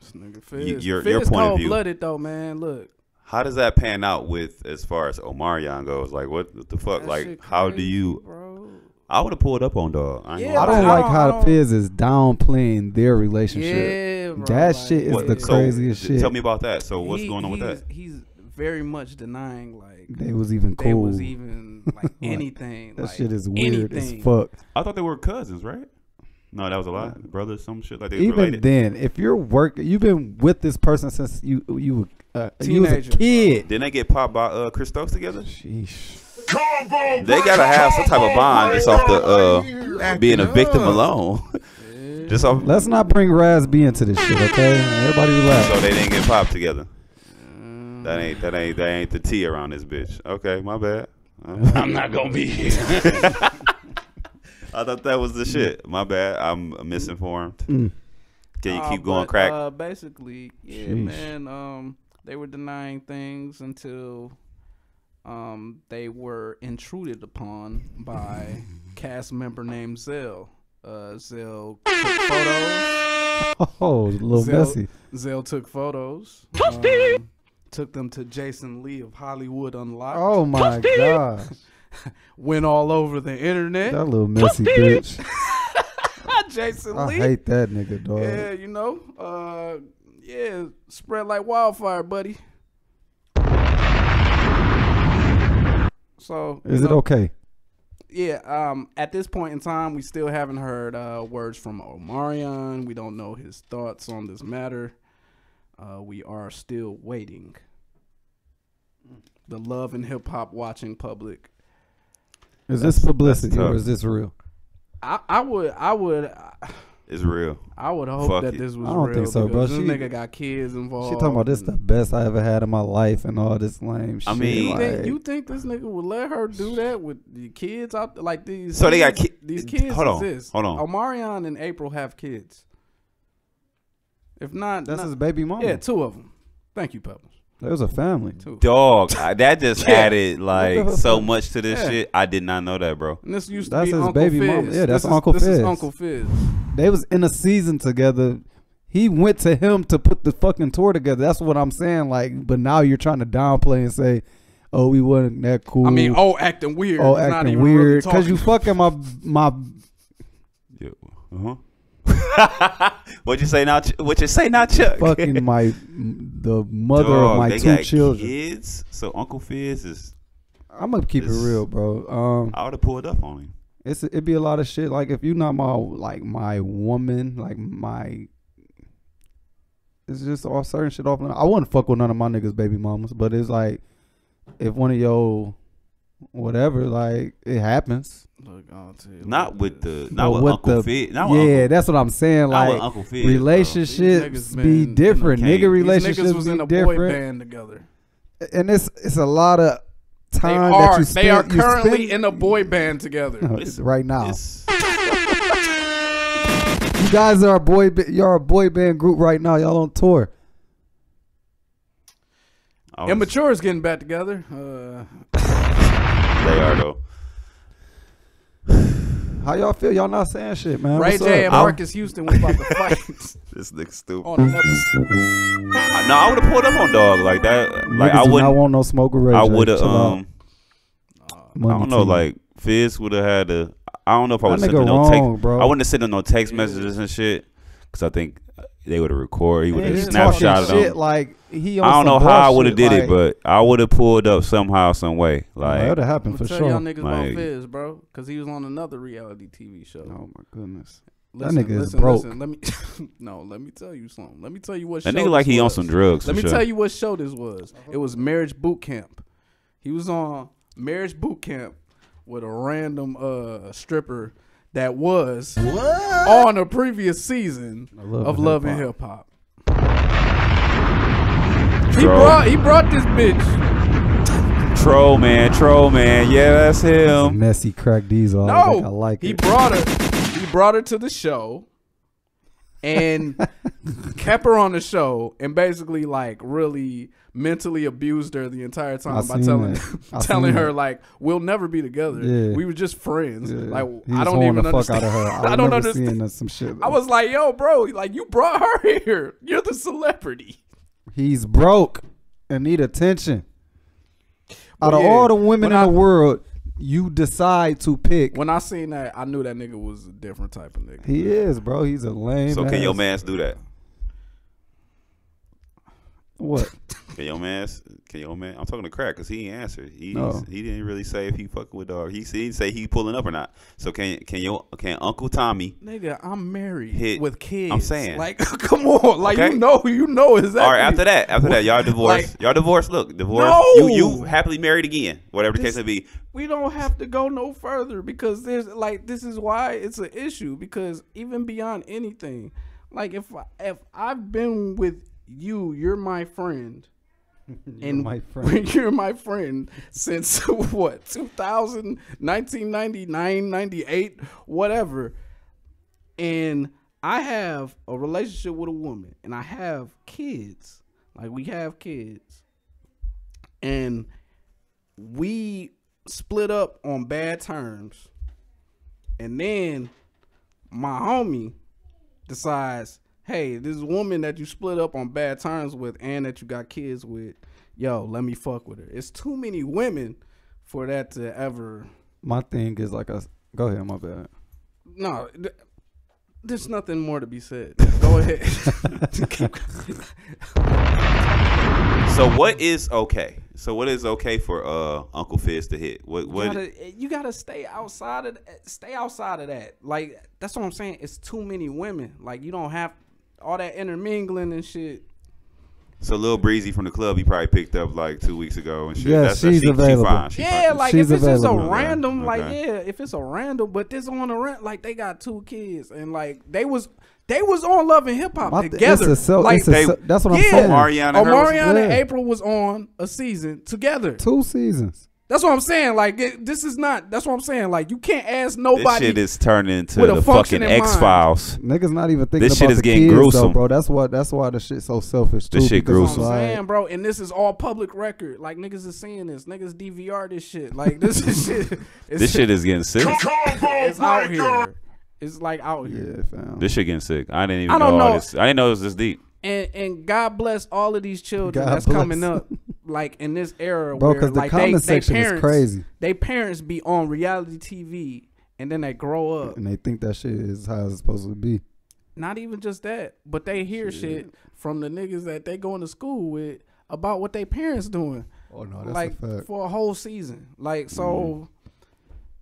this nigga Fizz. your Fizz your point of view, cold-blooded though, man. Look, how does that pan out with as far as Omarion goes? Like, what, what the fuck? That like, how crazy, do you? Bro. I would have pulled up on dog. I, yeah, I don't like how the Fizz is downplaying their relationship. Yeah. Bro, that like, shit is what, the so craziest shit. Tell me about that. So what's he, going on with that? He's very much denying like they was even cool. They was even like, like anything. That like, shit is weird anything. as fuck. I thought they were cousins, right? No, that was a lie. Brothers, some shit like they even related. Then, if you're work, you've been with this person since you you uh, you was a kid. Didn't they get popped by uh, Chris Stokes together? Sheesh. Combo, they gotta have some type of bond. It's off the uh, being a victim up. alone. Just off. Let's not bring Raz B into this shit, okay? Everybody relax. So they didn't get popped together. That ain't that ain't that ain't the tea around this bitch. Okay, my bad. I'm not gonna be here. I thought that was the shit. My bad. I'm misinformed. Mm. Can you keep uh, going, but, Crack? Uh, basically, yeah, Jeez. man. Um, they were denying things until, um, they were intruded upon by cast member named Zell. Uh, Zell took photos. Oh, a little Zell, messy. Zell took photos. Um, took them to Jason Lee of Hollywood Unlocked. Oh my gosh. Went all over the internet. That little messy bitch. Jason I Lee. I hate that nigga, dog. Yeah, you know. Uh, yeah, spread like wildfire, buddy. So is it know, okay? Yeah, um, at this point in time, we still haven't heard uh, words from Omarion. We don't know his thoughts on this matter. Uh, we are still waiting. The Love and Hip Hop watching public. Is that's, this publicity or is this real? I, I would, I would. It's real. I would hope Fuck that it. this was real. I don't real think so, bro. This she, nigga got kids involved. She talking about this is the best I ever had in my life and all this lame shit. I mean, you think, you think this nigga would let her do that with the kids out there? Like these? So kids, they got ki these kids. Hold on, exist. hold on. Omarion and April have kids. If not, that's not, his baby mama. Yeah, two of them. Thank you, Pebbles. There was a family. Too. Dog, I, that just yeah. added like so much to this yeah. shit. I did not know that, bro. And this used to that's be his Uncle baby Fizz. mama. Yeah, that's this Uncle is, Fizz. This is Uncle Fizz. They was in a season together. He went to him to put the fucking tour together. That's what I'm saying. Like, but now you're trying to downplay and say, "Oh, we wasn't that cool." I mean, oh, acting weird. Oh, it's acting not weird because really you fucking my my. Yeah. Uh huh. What you say now? What you say now, Chuck? Fucking my the mother Dog, of my they two got children. Kids. So Uncle Fizz is. I'm gonna keep is, it real, bro. Um, I would have pulled up on him. It's it'd be a lot of shit. Like if you're not my like my woman, like my it's just all certain shit off. I wouldn't fuck with none of my niggas' baby mamas, but it's like if one of your whatever, like it happens. Look, I'll tell you, not with the not with, with Uncle the, Fid. Not with yeah, Uncle, that's what I'm saying. Like Uncle Fid, relationships be different. Nigga relationships These niggas was be in a different. Boy band together, and it's it's a lot of time they are, that you spend. They are currently in a boy band together no, it's, right now. It's, you guys are a boy. You're a boy band group right now. Y'all on tour. Was, Immature is getting back together. Uh, They are though. How y'all feel? Y'all not saying shit, man. Ray What's J up? and Marcus I'm... Houston was about to fight. This nigga stupid. On another... I, no, I would have pulled up on dog like that. Like Niggas I wouldn't. I want no smoke with Ray J. I would have. Um, uh, I don't know. Team. Like Fizz would have had a. I don't know if I would send him no text. Bro. I wouldn't have sent him no text yeah. messages and shit because I think they would have recorded. He would have snapshotted him. Shit, like. He I don't know how I would have did like, it, but I would have pulled up somehow, some way. Like that would have happened for tell sure. Y'all niggas like, about Fizz, bro, because he was on another reality T V show. Oh my goodness, listen, that nigga listen, is broke. Listen, let me no, let me tell you something. Let me tell you what. That show nigga like he was. on some drugs. Let me sure. tell you what show this was. It was Marriage Boot Camp. He was on Marriage Boot Camp with a random uh, stripper that was what? on a previous season love of Love and Hip Hop. He brought, he brought this bitch. Troll man, troll man. Yeah, that's him. Messy crack these all. No, like I like he it. brought her. He brought her to the show, and kept her on the show, and basically like really mentally abused her the entire time I by telling telling her it. like we'll never be together. Yeah. We were just friends. Yeah. Like I don't even understand. I, I don't understand some shit. Though. I was like, yo, bro, like you brought her here. You're the celebrity. He's broke and need attention. Well, Out of yeah. all the women when in I, the world, you decide to pick. When I seen that, I knew that nigga was a different type of nigga. He is, bro. He's a lame. So ass. Can your mans do that? What? Can your mans? Can your man? I'm talking to Crack because he ain't answered. He no. he didn't really say if he fucking with dog. He, he didn't say he pulling up or not. So can can your can Uncle Tommy? Nigga, I'm married hit, with kids. I'm saying like, come on, like okay. you know, you know exactly. All right, after that, after that, y'all divorced. Like, y'all divorced. Look, divorced. No. You you happily married again, whatever the this, case may be. We don't have to go no further because there's like this is why it's an issue because even beyond anything, like if if I've been with you, you're my friend. You're and my friend. You're my friend since what two thousand, nineteen ninety-nine, ninety-eight, whatever. And I have a relationship with a woman and I have kids. Like we have kids. And we split up on bad terms. And then my homie decides, hey, this woman that you split up on bad times with and that you got kids with, yo, let me fuck with her. It's too many women for that to ever. My thing is like a. Go ahead, my bad. No, th there's nothing more to be said. Go ahead. So what is okay? So what is okay for uh Uncle Fizz to hit? What what you gotta, you gotta stay outside of stay outside of that. Like that's what I'm saying. It's too many women. Like you don't have. All that intermingling and shit. So Lil Breezy from the club, he probably picked up like two weeks ago and shit. Yeah, that's, she's that's, she, available. She fine. She yeah, fine. Like she's if it's available. just a random, okay. like yeah, if it's a random, but this on a rent, like they got two kids and like they was they was on Love and Hip Hop My, together. It's a, like it's a, they, that's what I'm yeah. saying. Omarion and, Omarion and yeah. April was on a season together. Two seasons. That's what I'm saying. Like it, this is not. That's what I'm saying. Like you can't ask nobody. This shit is turning into the fucking X Files. Niggas not even thinking. This shit about is the getting kids, gruesome, though, bro. That's what. That's why the shit's so selfish. Too, this shit gruesome, I'm saying, bro. And this is all public record. Like niggas is seeing this. Niggas D V R this shit. Like this is shit. This shit is getting sick. It's out here. It's like out here. Yeah, fam. This shit getting sick. I didn't even I don't know, know all this. I didn't know it was this deep. And and God bless all of these children God that's bless. coming up. Like in this era, bro, where the like they, they parents, crazy. they parents be on reality T V, and then they grow up and they think that shit is how it's supposed to be. Not even just that, but they hear shit, shit from the niggas that they going to school with about what their parents doing. Oh no, that's like a fact. For a whole season. Like so, mm.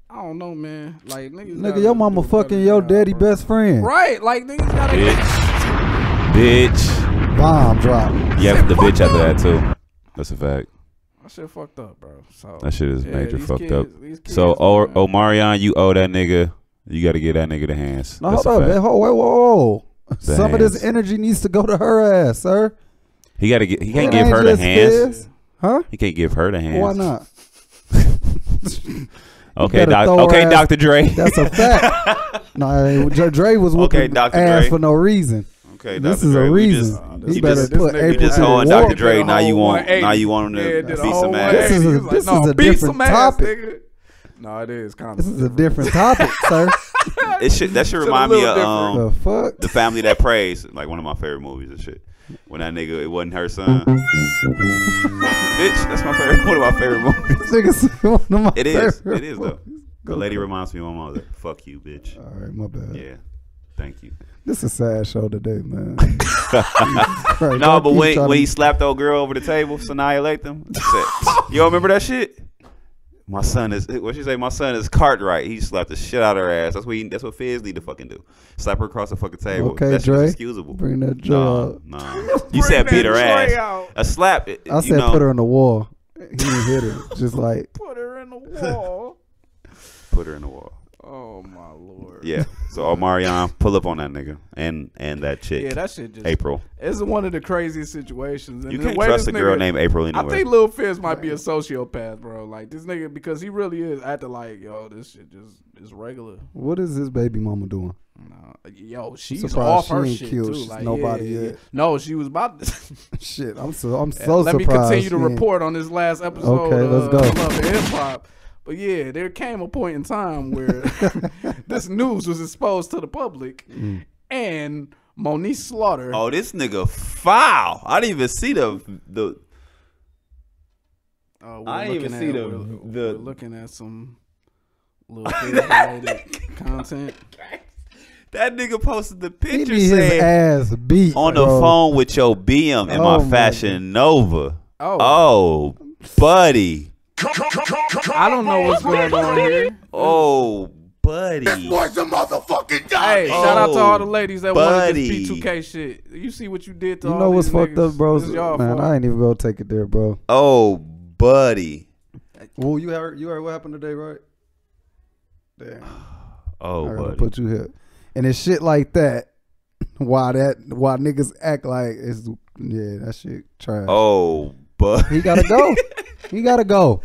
I don't know, man. Like niggas, nigga, your mama fucking your daddy bro. best friend, right? Like niggas gotta bitch, bitch. bomb drop. Yeah, the bitch after that too. That's a fact. That shit fucked up, bro. So that shit is yeah, major fucked kids, up. So o Omarion, you owe that nigga. You got to get that nigga the hands. No, that's hold up, man. Whoa, whoa, whoa. The Some hands. of this energy needs to go to her ass, sir. He got to get. He can't give her the hands. Kids. Huh? He can't give her the hands. Why not? Okay, doc, okay, ass. Doctor Dre. That's a fact. No, Dre was whooping okay, Doctor ass Dre. for no reason. Okay, this Doctor is Dre. a reason. You just, he better just, put April just to the Doctor Dre. Now you want. Now you want him to yeah, beat some ass. This is a, this like, no, is a different topic. Ass, no, it is. Kind of this is a different topic, sir. It should that should remind me of um, the, fuck? the Family That Prays, like one of my favorite movies and shit. When that nigga, it wasn't her son. Bitch, that's my favorite. One of my favorite movies. One of my it is. It is though. The lady reminds me of my mother. Fuck you, bitch. All right, my bad. Yeah, thank you. This is a sad show today, man. Right, no, but when when he slapped that girl over the table, Sanaa Lathan. You don't remember that shit? My son is what she say. My son is Cartwright. He slapped the shit out of her ass. That's what he, that's what feds need to fucking do. Slap her across the fucking table. Okay, that's Dre, excusable. Bring that jaw. No, nah, nah. You said beat her ass. Out. A slap. It, I said know. put her in the wall. He didn't hit her. Just like put her in the wall. Put her in the wall. Oh my lord. Yeah. So Omarion, pull up on that nigga and and that chick. Yeah, that shit just April. It's one of the craziest situations. And you can't trust a nigga, girl named April anyway. I think Lil Fizz might be a sociopath, bro. Like this nigga, because he really is acting like, yo, this shit just is regular. What is this baby mama doing? No, yo, she's surprised off she her ain't shit killed too. Like, nobody yeah, yet. No, she was about to. Shit, I'm so I'm so Let surprised. Let me continue to report on this last episode. Okay, let's uh, go. Love and Hip Hop. But yeah, there came a point in time where this news was exposed to the public, mm. and Monique Slaughter. Oh, this nigga foul! I didn't even see the the. Uh, I didn't even at, see the we're, the. We're looking at some little related content. That nigga posted the picture he saying his ass beat, on bro. the phone with your B M in oh, my Fashion Nova. Oh, oh buddy. I don't know what's going on here. Oh, buddy. This boy's a motherfucking guy. Hey, oh, shout out to all the ladies that wanted this B two K shit. You see what you did to you all You know what's these fucked niggas. up, bro? Man, fault. I ain't even gonna take it there, bro. Oh, buddy. Well, you heard, you heard what happened today, right? Damn. Oh, I buddy. put you here. And it's shit like that. Why that? Why niggas act like it's yeah? That shit trash. Oh, but he gotta go. He gotta go.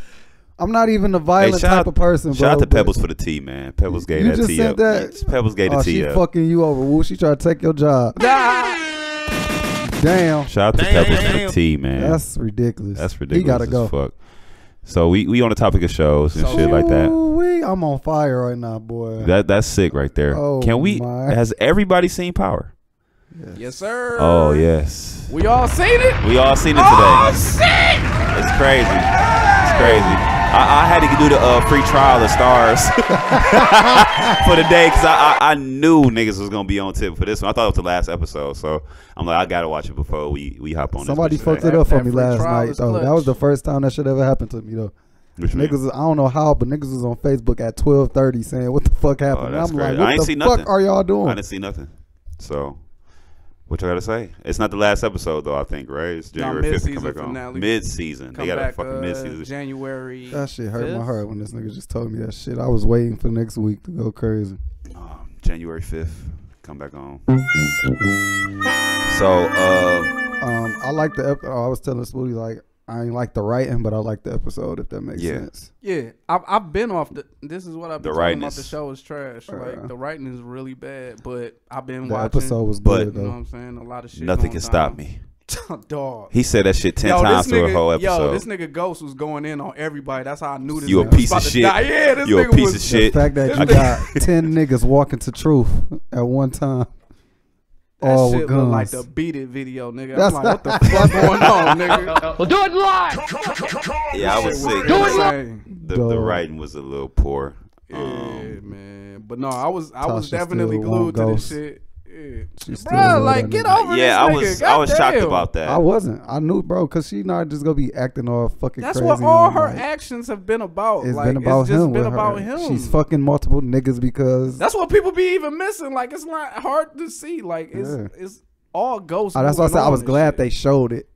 I'm not even a violent hey, type out, of person, bro. Shout out to Pebbles for the tea, man. Pebbles gave that tea up. That? Pebbles gave oh, the tea she up. She fucking you over, Woo. She tried to take your job. Damn. Shout out to Damn. Pebbles for the tea, man. That's ridiculous. That's ridiculous. He gotta go. Fuck. So we we on the topic of shows and so, shit like that. We, I'm on fire right now, boy. That that's sick right there. Oh, Can we? My. Has everybody seen Power? Yes. Yes, sir. Oh, yes. We all seen it? We all seen it today. Oh, shit! It's crazy. It's crazy. I, I had to do the uh, free trial of stars for the day because I, I, I knew niggas was going to be on tip for this one. I thought it was the last episode, so I'm like, I got to watch it before we, we hop on Somebody this Somebody fucked it up for me last night, though. Clutch. That was the first time that shit ever happened to me, though. Which niggas, was, I don't know how, but niggas was on Facebook at twelve thirty saying, what the fuck happened? Oh, I'm crazy. like, what I ain't the see fuck nothing. are y'all doing? I didn't see nothing. So... What you gotta say? It's not the last episode though. I think right. It's January fifth. Come back on mid season. They got a fucking mid season. January. That shit hurt my heart when this nigga just told me that shit. I was waiting for next week to go crazy. Um, January fifth. Come back on. So, uh, um, I like the. Oh, I was telling Smoothie like I ain't like the writing, but I like the episode if that makes yeah. sense. Yeah, I've I've been off the. This is what I've been the talking about. The show is trash. Uh, like the writing is really bad, but I've been the watching. The episode was good. You though. know what I'm saying? A lot of shit. Nothing can down. stop me. Dog. He said that shit ten yo, times through a whole episode. Yo, this nigga Ghost was going in on everybody. That's how I knew this. You nigga a piece was of shit. Yeah, this you nigga a piece was, of shit. The fact that you got ten niggas walking to truth at one time. That oh, shit look like the Beat It video, nigga. That's I'm like, what the fuck going on, nigga? Well, do it live! Yeah, I was sick. Do it live! The, the writing was a little poor. Yeah, um, man. But no, I was I Tasha was definitely glued to this shit. Yeah. Bro, like, get over this Yeah, I was, I was shocked about that. I wasn't. I knew, bro, because she not just going to be acting all fucking That's crazy. That's what all her like, actions have been about. It's like, been about it's just him. been about her. him. She's fucking multiple niggas because... That's what people be even missing. Like, it's not hard to see. Like, it's... Yeah. it's all ghosts. Oh, that's why I said I was glad shit. they showed it.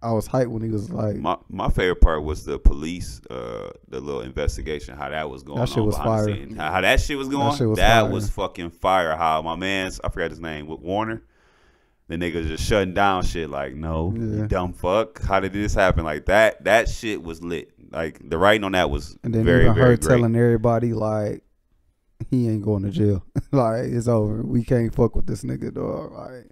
I was hyped when he was like. My my favorite part was the police, uh, the little investigation, how that was going. That shit on was fire. How, how that shit was going. That, was, that was fucking fire. How my man's, I forgot his name, with Warner, the niggas just shutting down shit like, no, yeah. you dumb fuck. How did this happen? Like that, that shit was lit. Like the writing on that was and then very, even very her great. Telling everybody like he ain't going to jail. Like it's over. We can't fuck with this nigga, dog. Like.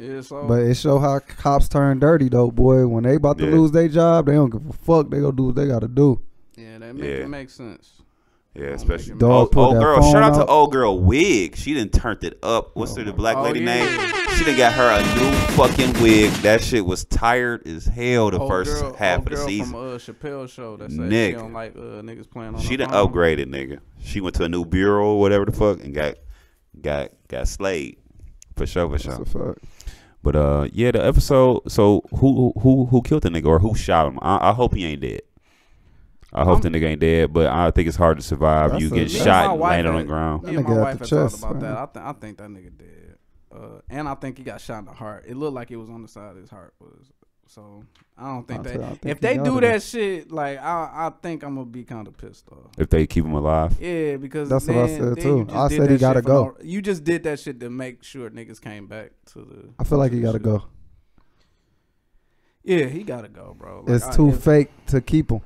Yeah, so. But it show how cops turn dirty though, boy. When they about to yeah. lose their job, they don't give a fuck. They gonna do what they gotta do. Yeah, that make yeah. it make sense. Yeah, especially old, old girl. Shout out, out to old girl Wig. She done turned it up. What's oh, her the black oh, lady yeah. name? She done got her a new fucking wig. That shit was tired as hell the old first girl, half of the season. From, uh, Chappelle's show that said she don't like uh, niggas playing on. She done phone. upgraded, nigga. She went to a new bureau or whatever the fuck and got got got slayed for sure. For sure. That's a fact. But uh, yeah, the episode. So who who who killed the nigga or who shot him? I, I hope he ain't dead. I hope I'm, the nigga ain't dead, but I think it's hard to survive. You a, get shot and land on the ground. That yeah, my wife has talked about man. that. I think I think that nigga dead, uh, and I think he got shot in the heart. It looked like it was on the side of his heart, was so I don't think that. Think if they do that shit, like I, I think I'm gonna be kind of pissed off. If they keep him alive, yeah, because that's then, what I said too. I said he gotta go. No, you just did that shit to make sure niggas came back to the. I feel like he gotta shit. go. Yeah, he gotta go, bro. Like, it's I, too it's, fake to keep him.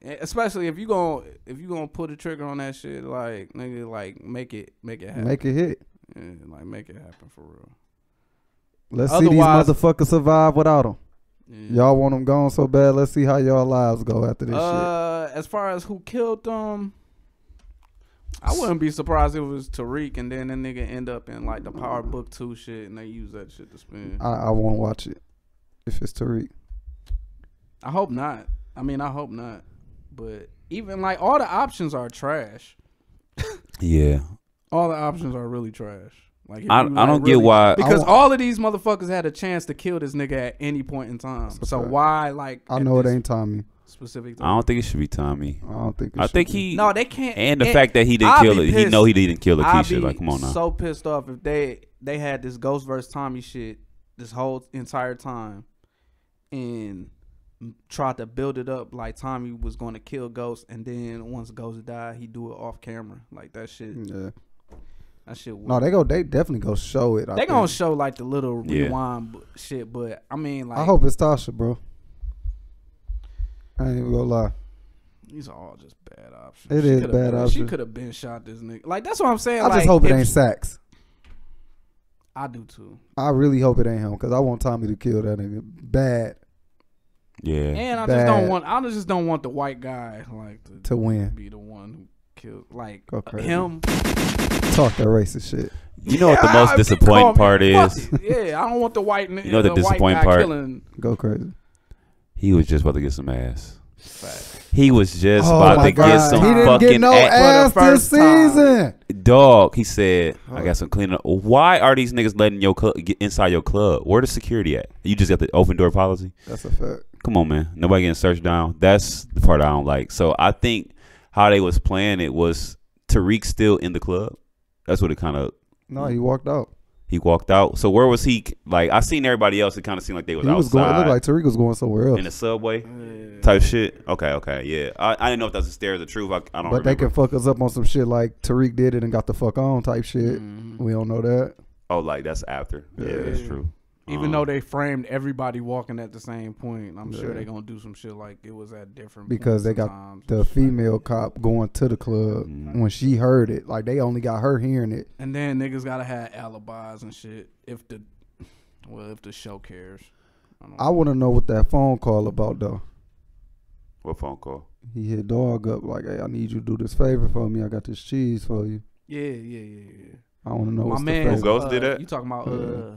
Yeah. Especially if you gonna if you gonna pull the trigger on that shit, like nigga, like make it make it happen, make it hit, yeah, like make it happen for real. Let's Otherwise, see these motherfuckers survive without them. Yeah. Y'all want them gone so bad. Let's see how y'all lives go after this uh, shit. As far as who killed them, I wouldn't be surprised if it was Tariq, and then that nigga end up in like the Power Book Two shit, and they use that shit to spin. I, I won't watch it if it's Tariq. I hope not. I mean, I hope not. But even like all the options are trash. Yeah. All the options are really trash. Like I, I don't really, get why. Because all of these motherfuckers had a chance to kill this nigga at any point in time. Okay. So why like I know it ain't Tommy. Specific time? I don't think it should be Tommy. I don't think it I should think be. he No, they can't. And the it, fact that he didn't I'll kill it. He know he didn't kill Akeisha. Like come on now. So pissed off if they they had this Ghost versus Tommy shit this whole entire time and tried to build it up like Tommy was going to kill Ghost, and then once Ghost died, he do it off camera. Like that shit. Yeah. That shit. Weird. No, they go. They definitely go show it. I they think. gonna show like the little rewind yeah. shit. But I mean, like I hope it's Tasha, bro. I ain't even gonna lie. These are all just bad options. It she is bad been, options. She could have been shot. This nigga. Like that's what I'm saying. I like, just hope it ain't Saks. I do too. I really hope it ain't him because I want Tommy to kill that nigga bad. Yeah, and I bad. just don't want. I just don't want the white guy like to, to win. Be the one who killed like okay. him. Talk that racist shit. You know yeah, what the most I, disappointing part is? Yeah, I don't want the white. You know the, the disappointing part. Killing. Go crazy. He was just about to get some ass. Fact. He was just oh about to God. get some he didn't fucking get no ass, ass for the first this season. Time. Dog, he said, oh. I got some cleaning up. Why are these niggas letting your club get inside your club? Where the security at? You just got the open door policy. That's a fact. Come on, man. Nobody getting searched down. That's the part I don't like. So I think how they was playing it was Tariq still in the club. That's what it kind of. No, he walked out. He walked out. So where was he? Like I seen everybody else. It kind of seemed like they was, he was outside. Going, it looked like Tariq was going somewhere else in the subway yeah. type shit. Okay, okay, yeah. I, I didn't know if that's the stare of the truth. I, I don't. But remember. They can fuck us up on some shit like Tariq did it and got the fuck on type shit. Mm-hmm. We don't know that. Oh, like that's after. Yeah, yeah that's true. Even um, though they framed everybody walking at the same point, I'm yeah. sure they're gonna do some shit like it was at different because they got the female cop going to the club mm-hmm. when she heard it. Like they only got her hearing it. And then niggas gotta have alibis and shit. If the well, if the show cares, I, don't I want to know what that phone call about though. What phone call? He hit dog up like, "Hey, I need you to do this favor for me. I got this cheese for you." Yeah, yeah, yeah, yeah. I want to know. My what's man, the who Ghost uh, did that? You talking about? Uh, uh,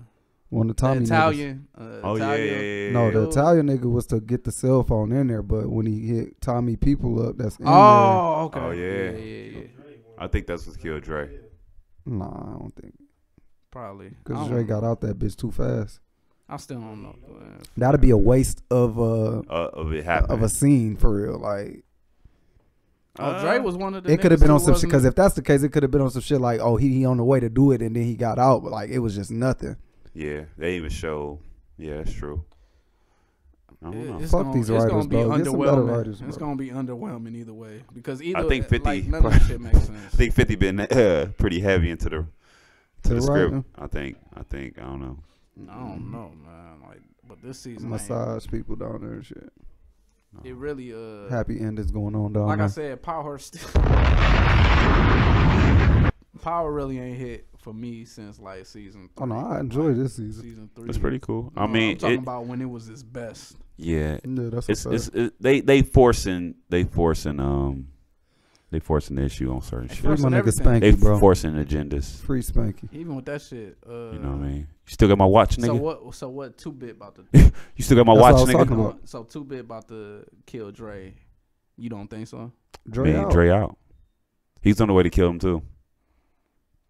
One of the Tommy the Italian, uh, oh Italian. Yeah, yeah, yeah, no, the Italian nigga was to get the cell phone in there, but when he hit Tommy people up, that's in oh, there. okay, oh yeah. Yeah, yeah, yeah, I think that's what killed Dre. Nah, I don't think. Probably because Dre got out that bitch too fast. I still don't know. That'd be a waste of a uh, of it happening. Of a scene for real, like. Uh, Dre was one of the. It could have been on some shit, because if that's the case, it could have been on some shit like, oh, he he on the way to do it, and then he got out, but like it was just nothing. Yeah, they even show. Yeah, that's true. I don't know. It's Fuck gonna, these it's writers, bro. It's going to be underwhelming either way, because either I think fifty. Like, none of this shit makes sense. I think fifty been uh, pretty heavy into the to, to the script. Writing. I think. I think. I don't know. I don't know, man. Like, but this season, massage people down there and shit. It really uh happy endings going on down like there. I said, power still power really ain't hit for me since like season three. Oh no, I enjoyed like, this season. Season three. That's pretty cool. I you know, mean, I'm talking it, about when it was its best. Yeah, yeah that's it's, it's, it, they they forcing they forcing um they forcing the issue on certain shit. Spanky, they bro. forcing agendas. Free Spanky. Even with that shit, uh, you know what I mean. You still got my watch, nigga. So what? So what? Two Bit about the. You still got my watch, nigga. So Two Bit about to kill Dre. You don't think so? Dre Man, out. Dre out. He's on the way to kill him too.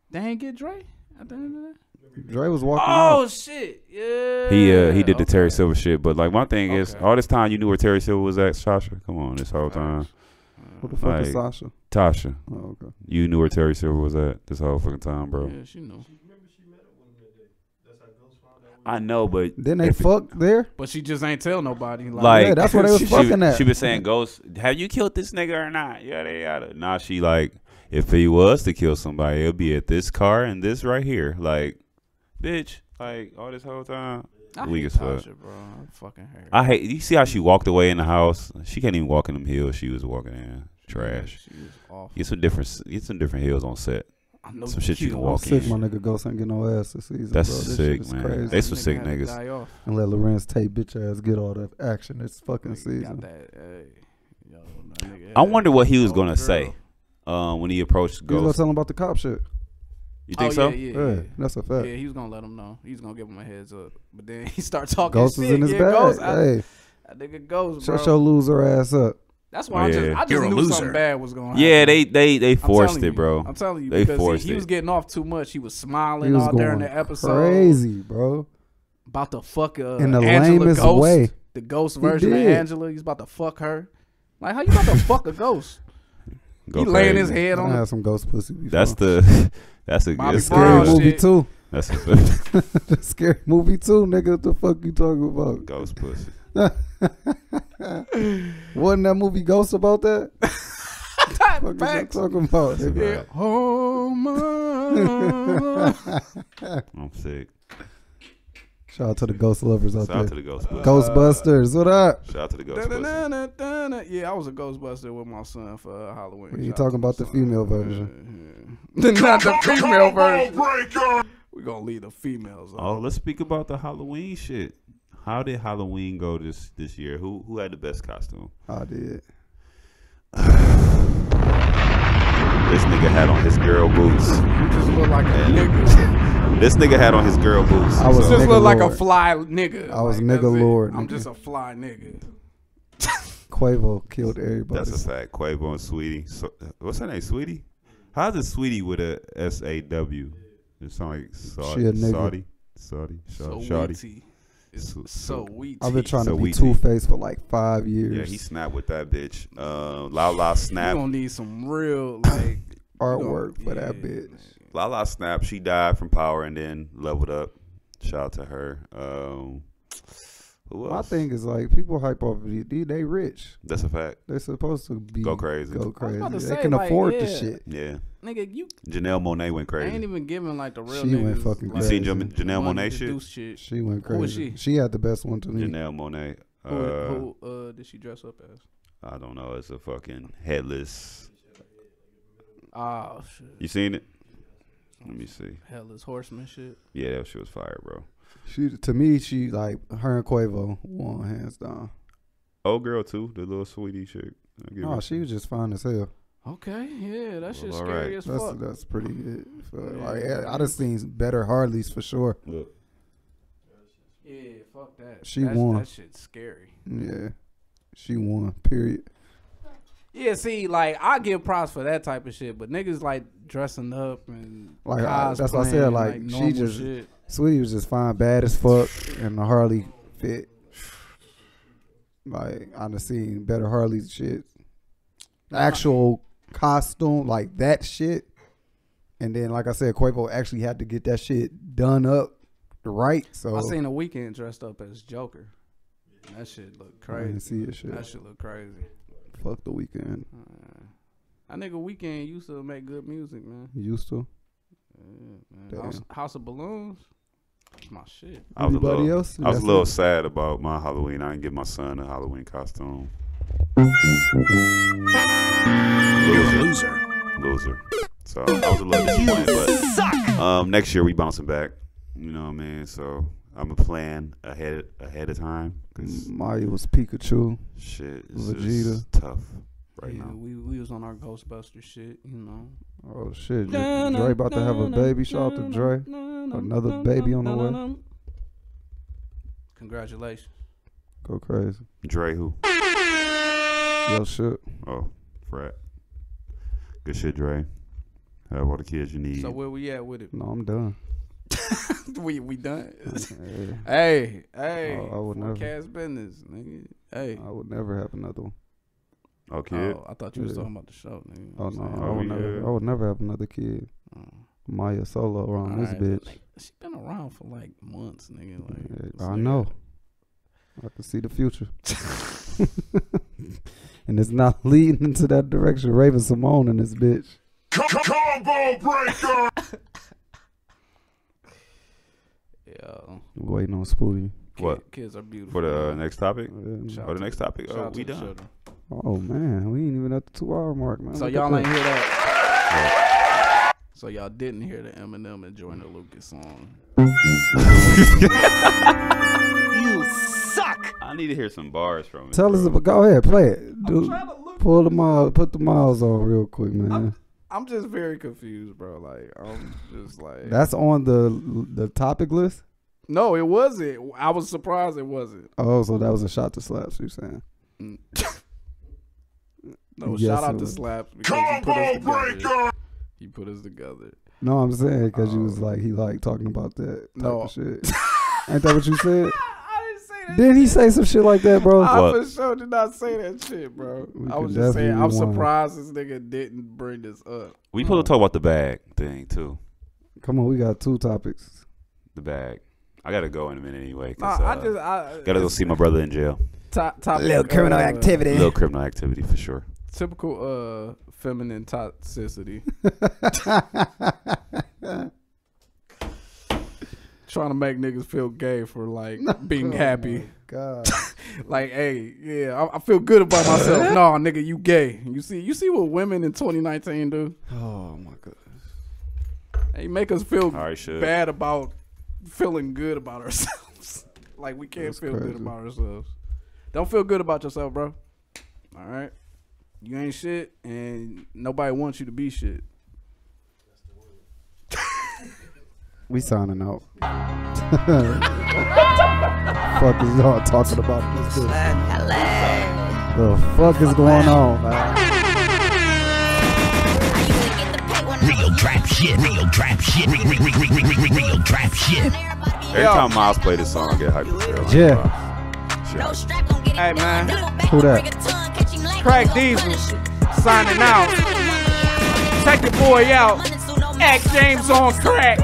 They ain't get Dre at the end of that. Dre was walking. Oh out. shit! Yeah. He uh he did the okay. Terry Silver shit, but like my thing okay. is, all this time you knew where Terry Silver was at, Sasha. Come on, this whole time. What the fuck like, is Sasha? Tasha. Oh, okay. You knew where Terry Silver was at this whole fucking time, bro. Yeah, she knew. I know, but then they fucked it, there. But she just ain't tell nobody. Like, like yeah, that's what they was she, fucking she, at. She was saying, "Ghost, have you killed this nigga or not?" Yeah, they yada. Nah, she like, if he was to kill somebody, it'll be at this car and this right here. Like, bitch, like all this whole time. I weak hate as fuck. Tasha, bro. I fucking hate her. I hate. You see how she walked away in the house? She can't even walk in them hills she was walking in. Trash. She was awful. Get some different. Get some different hills on set. I know some shit you can walk sick, in. My nigga Ghost ain't get no ass this season. That's bro. This sick, shit man. Crazy. They some sick niggas. And let Lorenz Tate bitch ass get all the action this fucking nigga season. That, hey. Yo, that nigga I wonder what he was gonna girl. say uh, when he approached Ghost. He was gonna tell him about the cop shit. You think oh, so? Yeah, yeah, yeah. yeah, that's a fact. Yeah, he was gonna let him know. He was gonna give him a heads up, but then he started talking. Ghost is in his yeah, bag. Ghost, I, hey, that nigga Ghost, bro. Shut your loser ass up. That's why yeah. I just, I just knew loser. something bad was going on. Yeah, they they they forced it, bro. I'm telling you, they because forced he, he was getting off too much. He was smiling he was all during the episode. Crazy, bro. About to fuck uh, in the Angela lamest Ghost, way. The Ghost version of Angela. He's about to fuck her. Like, how you about to fuck a ghost? Go he crazy. laying his head on. I had some ghost pussy. Before. That's the that's a good scary movie shit. too. That's a the scary movie too, nigga. What the fuck you talking about? Ghost pussy. Wasn't that movie Ghost about that? That what the fuck talking about? Yeah. Oh my! I'm sick. Shout out to the ghost lovers out Shout there. Shout out to the Ghostbusters. Ghostbusters, what up? Shout out to the Ghostbusters. Da, da, da, da, da. Yeah, I was a Ghostbuster with my son for uh, Halloween. What are you Shout talking about the son. female version? Yeah, yeah. Not the female version. We're going to leave the females on. Oh, let's speak about the Halloween shit. How did Halloween go this this year? Who who had the best costume? I did. This nigga had on his girl boots. You just look like and a nigga. This nigga had on his girl boots. I was so. just look like a fly nigga. I was like, nigga lord. Nigga. I'm just a fly nigga. Quavo killed everybody. That's a fact. Quavo and Saweetie. So, what's her name? Saweetie? How's it Saweetie with a S A W? It sounds like Saudi. She a nigga. Saudi. Saudi. Saudi. So, so I've been trying so to be Two Faced for like five years. Yeah, he snapped with that bitch. Uh, La La Snap. You gonna need some real like artwork for yeah, that bitch. Man. La La Snap. She died from power and then leveled up. Shout out to her. Um, who else? My thing is like people hype off of D. They rich. That's a fact. They're supposed to be go crazy. Go crazy. They say, can like, afford yeah. the shit. Yeah. Nigga, you Janelle Monae went crazy. I ain't even giving like the real. She niggas. went fucking like, crazy. You seen Janelle Monae shit? shit? She went crazy. Who was she? She had the best one to me. Janelle Monae. Uh, who, who uh, did she dress up as? I don't know. It's a fucking headless. Oh shit! You seen it? Let me see. Headless horseman shit. Yeah, that shit was fire, bro. She to me, she like her and Quavo won hands down. Old girl too, the little Saweetie chick. Oh, her. She was just fine as hell. Okay, yeah, that shit's well, scary right. as that's, fuck. That's pretty good. So, like, I, I done seen better Harleys for sure. Yeah, yeah fuck that. She that's, won. That shit's scary. Yeah, she won, period. Yeah, see, like, I give props for that type of shit, but niggas, like, dressing up and like I, that's what I said, like, and, like she just, shit. Sweetie was just fine, bad as fuck, and the Harley fit. Like, I done seen better Harleys shit. actual costume, like that shit. And then, like I said, Quavo actually had to get that shit done up right. So I seen The Weeknd dressed up as Joker. That shit look crazy. I didn't see that shit. That shit look crazy. Fuck The Weeknd. Uh, I nigga Weeknd used to make good music, man. Used to. Yeah, man. House, House of Balloons. That's my shit. I was Anybody a little, else? I was a little it? sad about my Halloween. I didn't get my son a Halloween costume. You're a loser. Loser. So I was a little disappointed, but suck. Um, next year we bouncing back. You know what I mean? So I'm a plan ahead ahead of time. Mario was Pikachu. Shit, it's Vegeta. Tough right yeah, now. We we was on our Ghostbuster shit, you know. Oh shit! Dre, Dre about to have a baby. Shout out to Dre. Another baby on the way. Congratulations. Go crazy. Dre who? Yo shit. Oh, frat. Good shit, Dre. Have all the kids you need. So where we at with it? No, I'm done. we we done. Hey, hey. hey. Oh, I would never. Cast business, nigga. Hey. I would never have another one. Okay. Oh, I thought you yeah. was talking about the show, nigga. Oh no, oh, I would yeah. never. I would never have another kid. Oh. Maya solo around all this right. bitch. Like, she been around for like months, nigga. Like I nigga? know. I can see the future. And it's not leading into that direction. Raven Simone in this bitch. Combo breaker. Yo. Waiting on Spooty. What? Kids are beautiful. For the uh, next topic? Yeah. Or the next topic? Oh, we done. Children. Oh, man. We ain't even at the two hour mark, man. So Look y'all ain't hear that. So y'all didn't hear the Eminem and Jordan Lucas song. You suck. I need to hear some bars from it. Tell bro. us if go ahead, play it. Dude, pull the miles, put the miles on real quick, man. I'm, I'm just very confused, bro. Like I'm just like that's on the the topic list. No, it wasn't. I was surprised it wasn't. Oh, so that was a shot to Slaps. You saying? Mm. No, yes, shout out to Slaps because he put us together. He put us together. No, I'm saying because um, you was like he like talking about that. Type no of shit. Ain't that what you said? Didn't he say some shit like that, bro? I what? for sure did not say that shit, bro. We I was just saying, I'm surprised this nigga didn't bring this up. We supposed to talk about the bag thing, too. Come on, we got two topics. The bag. I got to go in a minute anyway. Cause, nah, uh, I just I, got to go see my brother in jail. Top, top little uh, criminal activity. Little criminal activity, for sure. Typical uh, feminine toxicity. Trying to make niggas feel gay for like no, being God, happy. God. Like, hey, yeah, I, I feel good about myself. No, nigga, you gay. You see, you see what women in twenty nineteen do? Oh my God. They make us feel bad about feeling good about ourselves. Like we can't That's feel crazy. good about ourselves. Don't feel good about yourself, bro. All right, you ain't shit, and nobody wants you to be shit. We signing out. Fuck is y'all talking about this shit? The fuck is going on, man? Real trap shit. Real trap shit. Real, real, real, real, real, real trap shit. Every time Miles play this song, I get hyped. Yeah. Hey man, who that? Crack Diesel signing out. Check the boy out. At Games on Crack.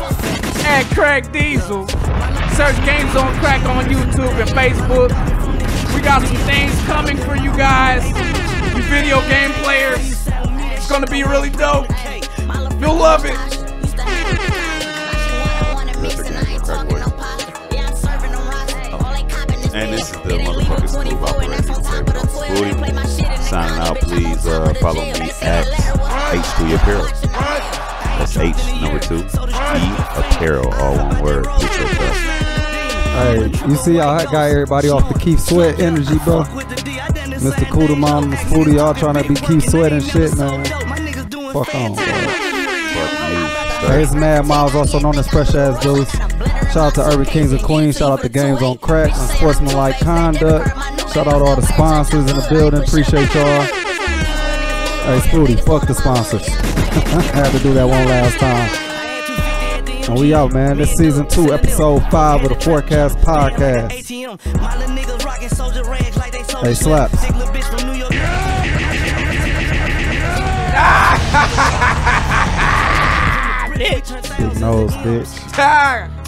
At Crack Diesel. Search Games on Crack on YouTube and Facebook. We got some things coming for you guys, you video game players. It's gonna be really dope. You'll love it. And this is the motherfucking Scoop Operator. Signing out. Please uh, follow me at H two Apparel. That's H number two. E Apparel, all one word. Hey, you see how I got everybody off the Keith Sweat energy, bro? Mister Kuda Mom, Foodie, y'all trying to be Keith Sweat and shit, man. Fuck on, bro. There's Mad Miles, also known as Fresh Ass Dudes. Shout out to Urban Kings and Queens. Shout out to Games on Crack and Sportsmanlike Conduct. Shout out to all the sponsors in the building. Appreciate y'all. Hey, Spooty, fuck the sponsors. I had to do that one last time. And we out, man. This season two, episode five of the Forecast Podcast. Hey, Slaps. Bitch. Big nose, bitch.